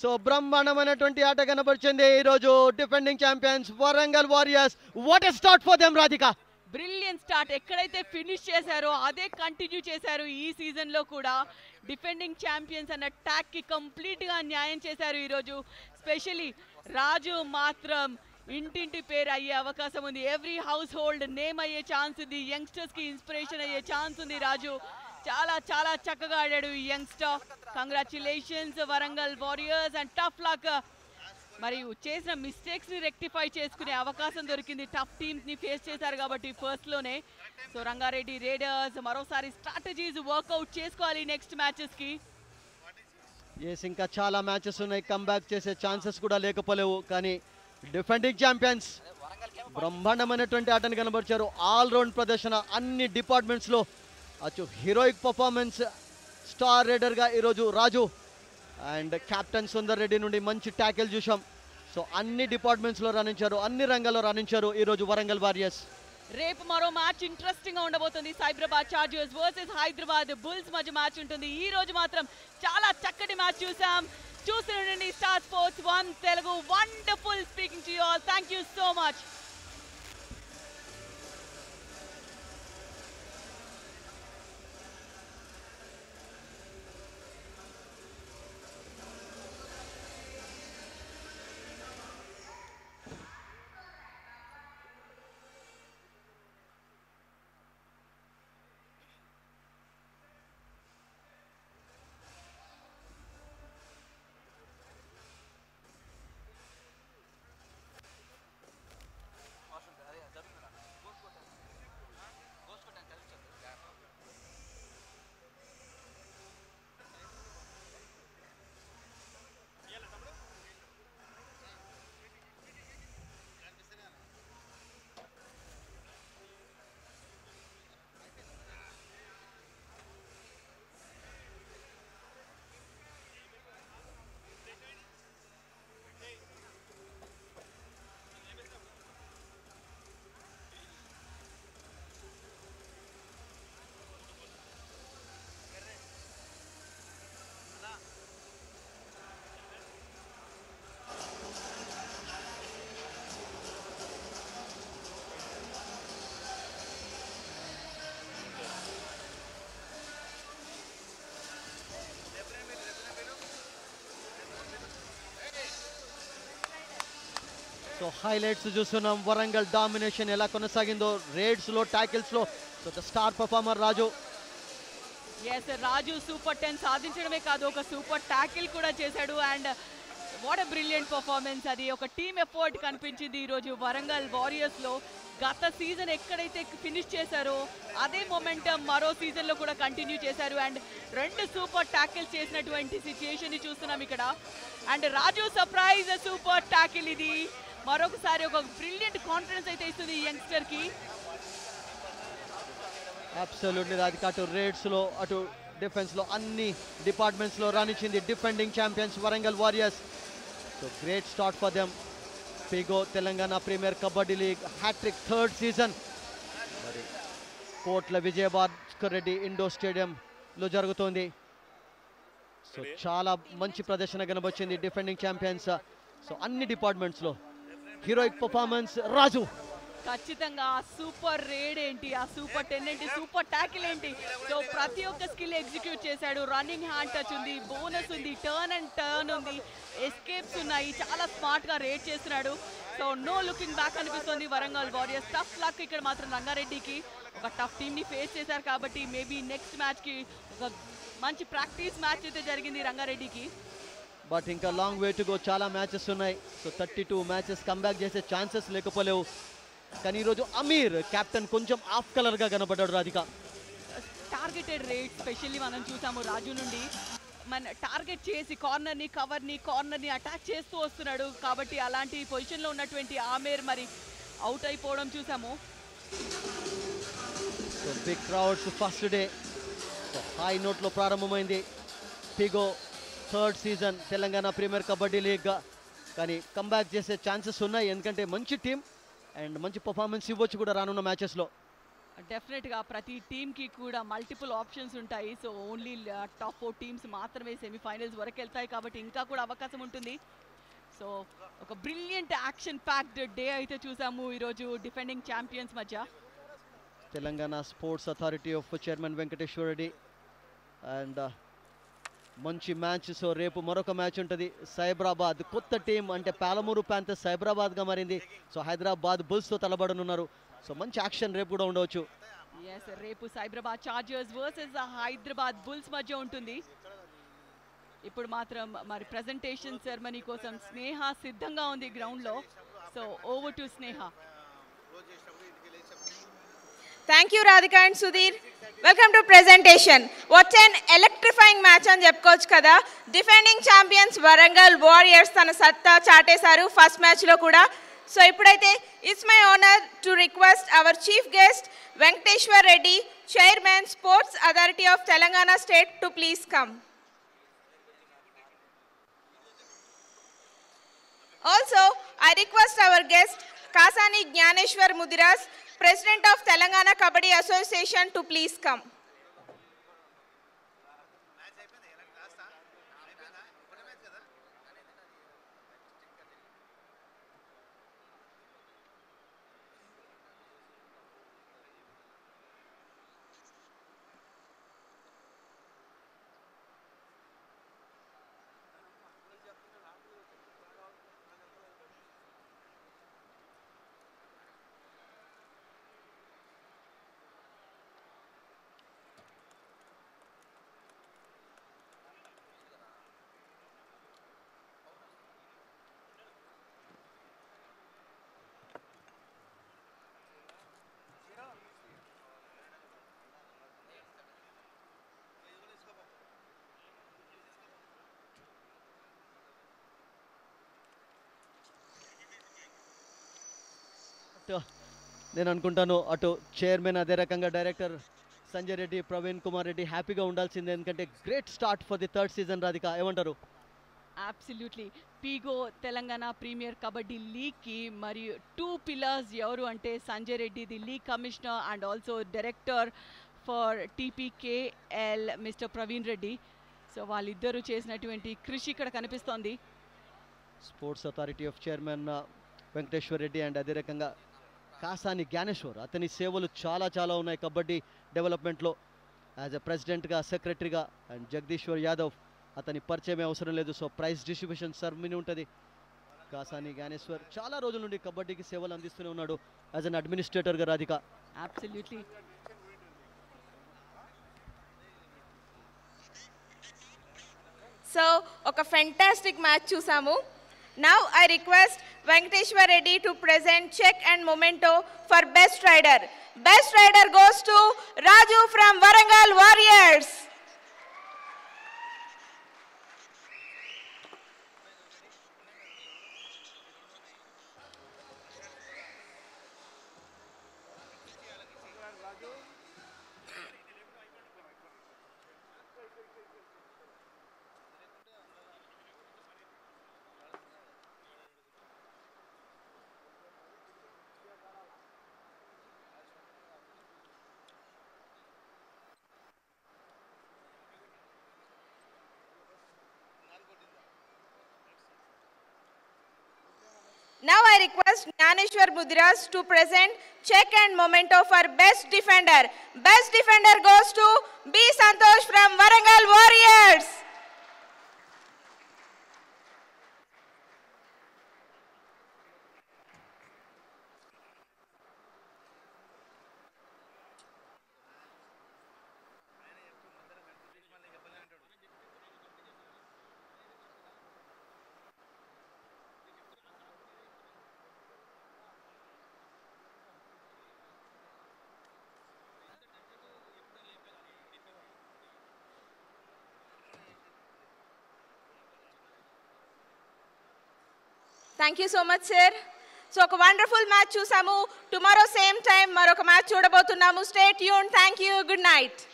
సో బ్రహ్మాండమైనటువంటి ఆట కనబరిచింది ఈరోజు defending champions Warangal warriors. What a start for them Radhika. Brilliant start. ఎక్కడైతే ఫినిష్ చేశారో అదే కంటిన్యూ చేశారు ఈ సీజన్లో కూడా. డిఫెండింగ్ ఛాంపియన్స్ అన్న ట్యాక్కి కంప్లీట్గా న్యాయం చేశారు ఈరోజు. స్పెషలీ రాజు మాత్రం ఇంటింటి పేరు అయ్యే అవకాశం ఉంది. ఎవ్రీ హౌస్ హోల్డ్ నేమ్ అయ్యే ఛాన్స్ ఉంది. యంగ్స్టర్స్కి ఇన్స్పిరేషన్ అయ్యే ఛాన్స్ ఉంది. రాజు చాలా చాలా చక్కగా ఆడాడు ఈ youngster. Congratulations Warangal warriors and tough luck. మరి చేసిన మిస్టేక్స్ ని రెక్టిఫై చేసుకునే అవకాశం దొరికింది. టఫ్ టీమ్స్ ని ఫేస్ చేశారు కాబట్టి ఫస్ట్ లోనే. సో రంగారెడ్డి రేడర్స్ మరోసారి స్ట్రాటజీస్ వర్కౌట్ చేసుకోవాలి నెక్స్ట్ మ్యాచెస్ కి. ఎస్ ఇంకా చాలా మ్యాచెస్ ఉన్నాయి, కంబ్యాక్ చేసే ఛాన్సెస్ కూడా లేకపోలేవు. కానీ డిఫెండింగ్ ఛాంపియన్స్ బ్రహ్మాండమైనటువంటి ఆటను కనబరిచారు. ఆల్ రౌండ్ ప్రదర్శన అన్ని డిపార్ట్మెంట్స్ లో అచ్చు హీరోయిక్ పర్ఫార్మెన్స్. స్టార్ రైడర్ గా ఈరోజు రాజు అండ్ కెప్టెన్ సుందర్ రెడ్డి నుండి మంచి ట్యాకిల్ చూసాం. సో అన్ని డిపార్ట్మెంట్స్లో రాణించారు, అన్ని రంగాల్లో రాణించారు ఈరోజు వరంగల్ వారియర్స్. రేపు మరో మ్యాచ్ ఇంట్రెస్టింగ్ గా ఉండబోతుంది. Cyberabad chargers versus Hyderabad bulls మధ్య మ్యాచ్ ఉంటుంది. ఈ రోజు మాత్రం చాలా చక్కటి మ్యాచ్ చూసాం. చూస్తుండండి star sports one Telugu. Wonderful speaking to you all. Thank you so much. So highlights చూస్తున్నాం. వరంగల్ డామినేషన్ ఎలా కొనసాగిందో రేడ్స్లో, ట్యాకిల్స్లో. So the star performer Raju. Yes Raju super ten సాధించడమే కాదు, ఒక సూపర్ ట్యాకిల్ కూడా చేశాడు. And what a brilliant performance. అది ఒక టీమ్ ఎఫర్ట్ కనిపించింది ఈరోజు వరంగల్ వారియర్స్లో. గత సీజన్ ఎక్కడైతే ఫినిష్ చేశారో అదే మొమెంటం మరో సీజన్లో కూడా కంటిన్యూ చేశారు. అండ్ రెండు సూపర్ ట్యాకిల్ చేసినటువంటి సిచ్యుయేషన్ని చూస్తున్నాం ఇక్కడ. And Raju surprise super tackle. ఇది మరొకసారి ఒక బ్రిలియంట్ కాన్ఫిడెన్స్ అయితే ఇస్తుంది యంగ్స్టర్ కి. అబ్సల్యూట్లీ రాధిక. అటు రేడ్స్ లో అటు డిఫెన్స్ లో అన్ని డిపార్ట్మెంట్స్ లో రాణించింది defending champions Warangal warriors. So great start for them. పీగో Telangana premier kabaddi league hattrick third season మరి కోట్ల విజయ భాస్కర్ రెడ్డి ఇండోర్ స్టేడియంలో జరుగుతోంది. సో చాలా మంచి ప్రదర్శన కనబడింది డిఫెండింగ్ ఛాంపియన్స్. సో అన్ని డిపార్ట్మెంట్స్ లో హీరోయిక్ పర్ఫార్మెన్స్ రాజు. ఖచ్చితంగా ఆ సూపర్ రేడ్ ఏంటి, ఆ సూపర్ టెన్ ఏంటి, సూపర్ ట్యాకిల్ ఏంటి, సో ప్రతి ఒక్క స్కిల్ ఎగ్జిక్యూట్ చేశాడు. రన్నింగ్ హ్యాండ్ టచ్ ఉంది, బోనస్ ఉంది, టర్న్ అండ్ టర్న్ ఉంది, ఎస్కేప్స్ ఉన్నాయి, చాలా స్మార్ట్గా రేడ్ చేస్తున్నాడు. సో నో లుకింగ్ బ్యాక్ అనిపిస్తుంది వరంగల్ వారియర్స్. టఫ్ లక్ ఇక్కడ మాత్రం రంగారెడ్డికి. ఒక టఫ్ టీమ్ని ఫేస్ చేశారు కాబట్టి మేబీ నెక్స్ట్ మ్యాచ్కి ఒక మంచి ప్రాక్టీస్ మ్యాచ్ అయితే జరిగింది రంగారెడ్డికి. బట్ ఇంకా లాంగ్ వే టు గో, చాలా మ్యాచెస్ ఉన్నాయి. So thirty two matches comeback చేసే ఛాన్సెస్ లేకపోలేవు. కానీ ఈరోజు అమీర్ కెప్టెన్ కొంచెం ఆఫ్ కలర్ గా కనబడ్డాడు. రాధిక టార్గెటెడ్ రేట్ స్పెషల్లీ మనం చూసాము రాజు నుండి. మన టార్గెట్ చేసి కార్నర్ని కవర్ని కార్నర్ని అటాక్ చేస్తూ వస్తున్నాడు కాబట్టి అలాంటి పొజిషన్లో ఉన్నటువంటి ఆమీర్ మరి అవుట్ అయిపోవడం చూసాము. So big crowds first day high నోట్లో ప్రారంభమైంది పిగో third season Telangana premier kabaddi league. కానీ కంబ్యాక్ చేసే ఛాన్సెస్ ఉన్నాయి ఎందుకంటే మంచి టీం అండ్ మంచి పర్ఫార్మెన్స్ ఇవ్వచ్చు కూడా రానున్న మ్యాచెస్లో. డెఫినెట్గా ప్రతి టీమ్కి కూడా మల్టిపుల్ ఆప్షన్స్ ఉంటాయి. So only top four teams మాత్రమే సెమీఫైనల్స్ వరకు వెళ్తాయి కాబట్టి ఇంకా కూడా అవకాశం ఉంటుంది. సో ఒక బ్రిలియంట్ యాక్షన్ ప్యాక్డ్ డే అయితే చూసాము ఈరోజు డిఫెండింగ్ ఛాంపియన్స్ మధ్య. Telangana sports authority of chairman Venkateshwara Reddy and మంచి మ్యాచ్. సో రేపు మరొక మ్యాచ్ ఉంటుంది సైబరాబాద్. కొత్త టీం అంటే పాలమూరు ప్యాంథర్స్ సైబరాబాద్గా మారింది. సో హైదరాబాద్ బుల్స్తో తలబడనున్నారు. సో మంచి యాక్షన్ రేపు కూడా ఉండవచ్చు. ఎస్ రేపు Cyberabad chargers versus Hyderabad bulls మధ్య ఉంటుంది. ఇప్పుడు మాత్రం మరి ప్రెజెంటేషన్ సెరమనీ కోసం స్నేహ సిద్ధంగా ఉంది గ్రౌండ్లో. So over to Sneha. Thank you Radhika and Sudhir. Welcome to presentation. What an electrifying match ani cheppochu kada. Defending champions Warangal Warriors tana satta chatesaru first match lo kuda. So ippudaithe it's my honor to request our chief guest Venkateshwar Reddy, chairman Sports Authority of Telangana State to please come. Also I request our guest Kasani Gnaneshwar Mudiras, President of Telangana Kabaddi Association to please come. నేను అనుకుంటాను అటు chairman అదే రకంగా director Sanjay Reddy, Praveen Kumar Reddy హ్యాపీగా ఉండాల్సిందే ఎందుకంటే great start for the third season. Radhika ఏమంటారు? Absolutely పీగో తెలంగాణ ప్రీమియర్ కబడ్డీ లీగ్కి మరి టూ పిల్లర్స్ ఎవరు అంటే Sanjay Reddy the league commissioner and also director for TPKL mister Praveen Reddy. So వాళ్ళిద్దరూ చేసినటువంటి కృషి ఇక్కడ కనిపిస్తోంది. Sports authority of chairman Venkateshwara Reddy and అదే రకంగా కాసాని జ్ఞానేశ్వర్, అతని సేవలు చాలా చాలా ఉన్నాయి కబడ్డీ డెవలప్మెంట్లో యాజ్ ఎ ప్రెసిడెంట్గా, సెక్రటరీగా. అండ్ జగదీశ్వర్ యాదవ్, అతని పరిచయమే అవసరం లేదు. సో ప్రైజ్ డిస్ట్రిబ్యూషన్ సెరమనీ ఉంటుంది. కాసాని జ్ఞానేశ్వర్ చాలా రోజుల నుండి కబడ్డీకి సేవలు అందిస్తూనే ఉన్నాడు యాజ్ అన్ అడ్మినిస్ట్రేటర్గా. రాధిక అబ్సల్యూట్లీ. సో ఒక ఫెంటాస్టిక్ మ్యాచ్ చూసాము. Now I request Venkateshwar Reddy to present check and memento for best rider. Best rider goes to Raju from Warangal Warriors. I request Gnaneshwar Budras to present check and memento for best defender. Best defender goes to B. Santosh from Warangal Warriors. Thank you so much, sir. So, a wonderful match, Samu. Tomorrow, same time, maroka match chudabotunnamu. Stay tuned. Thank you. Good night.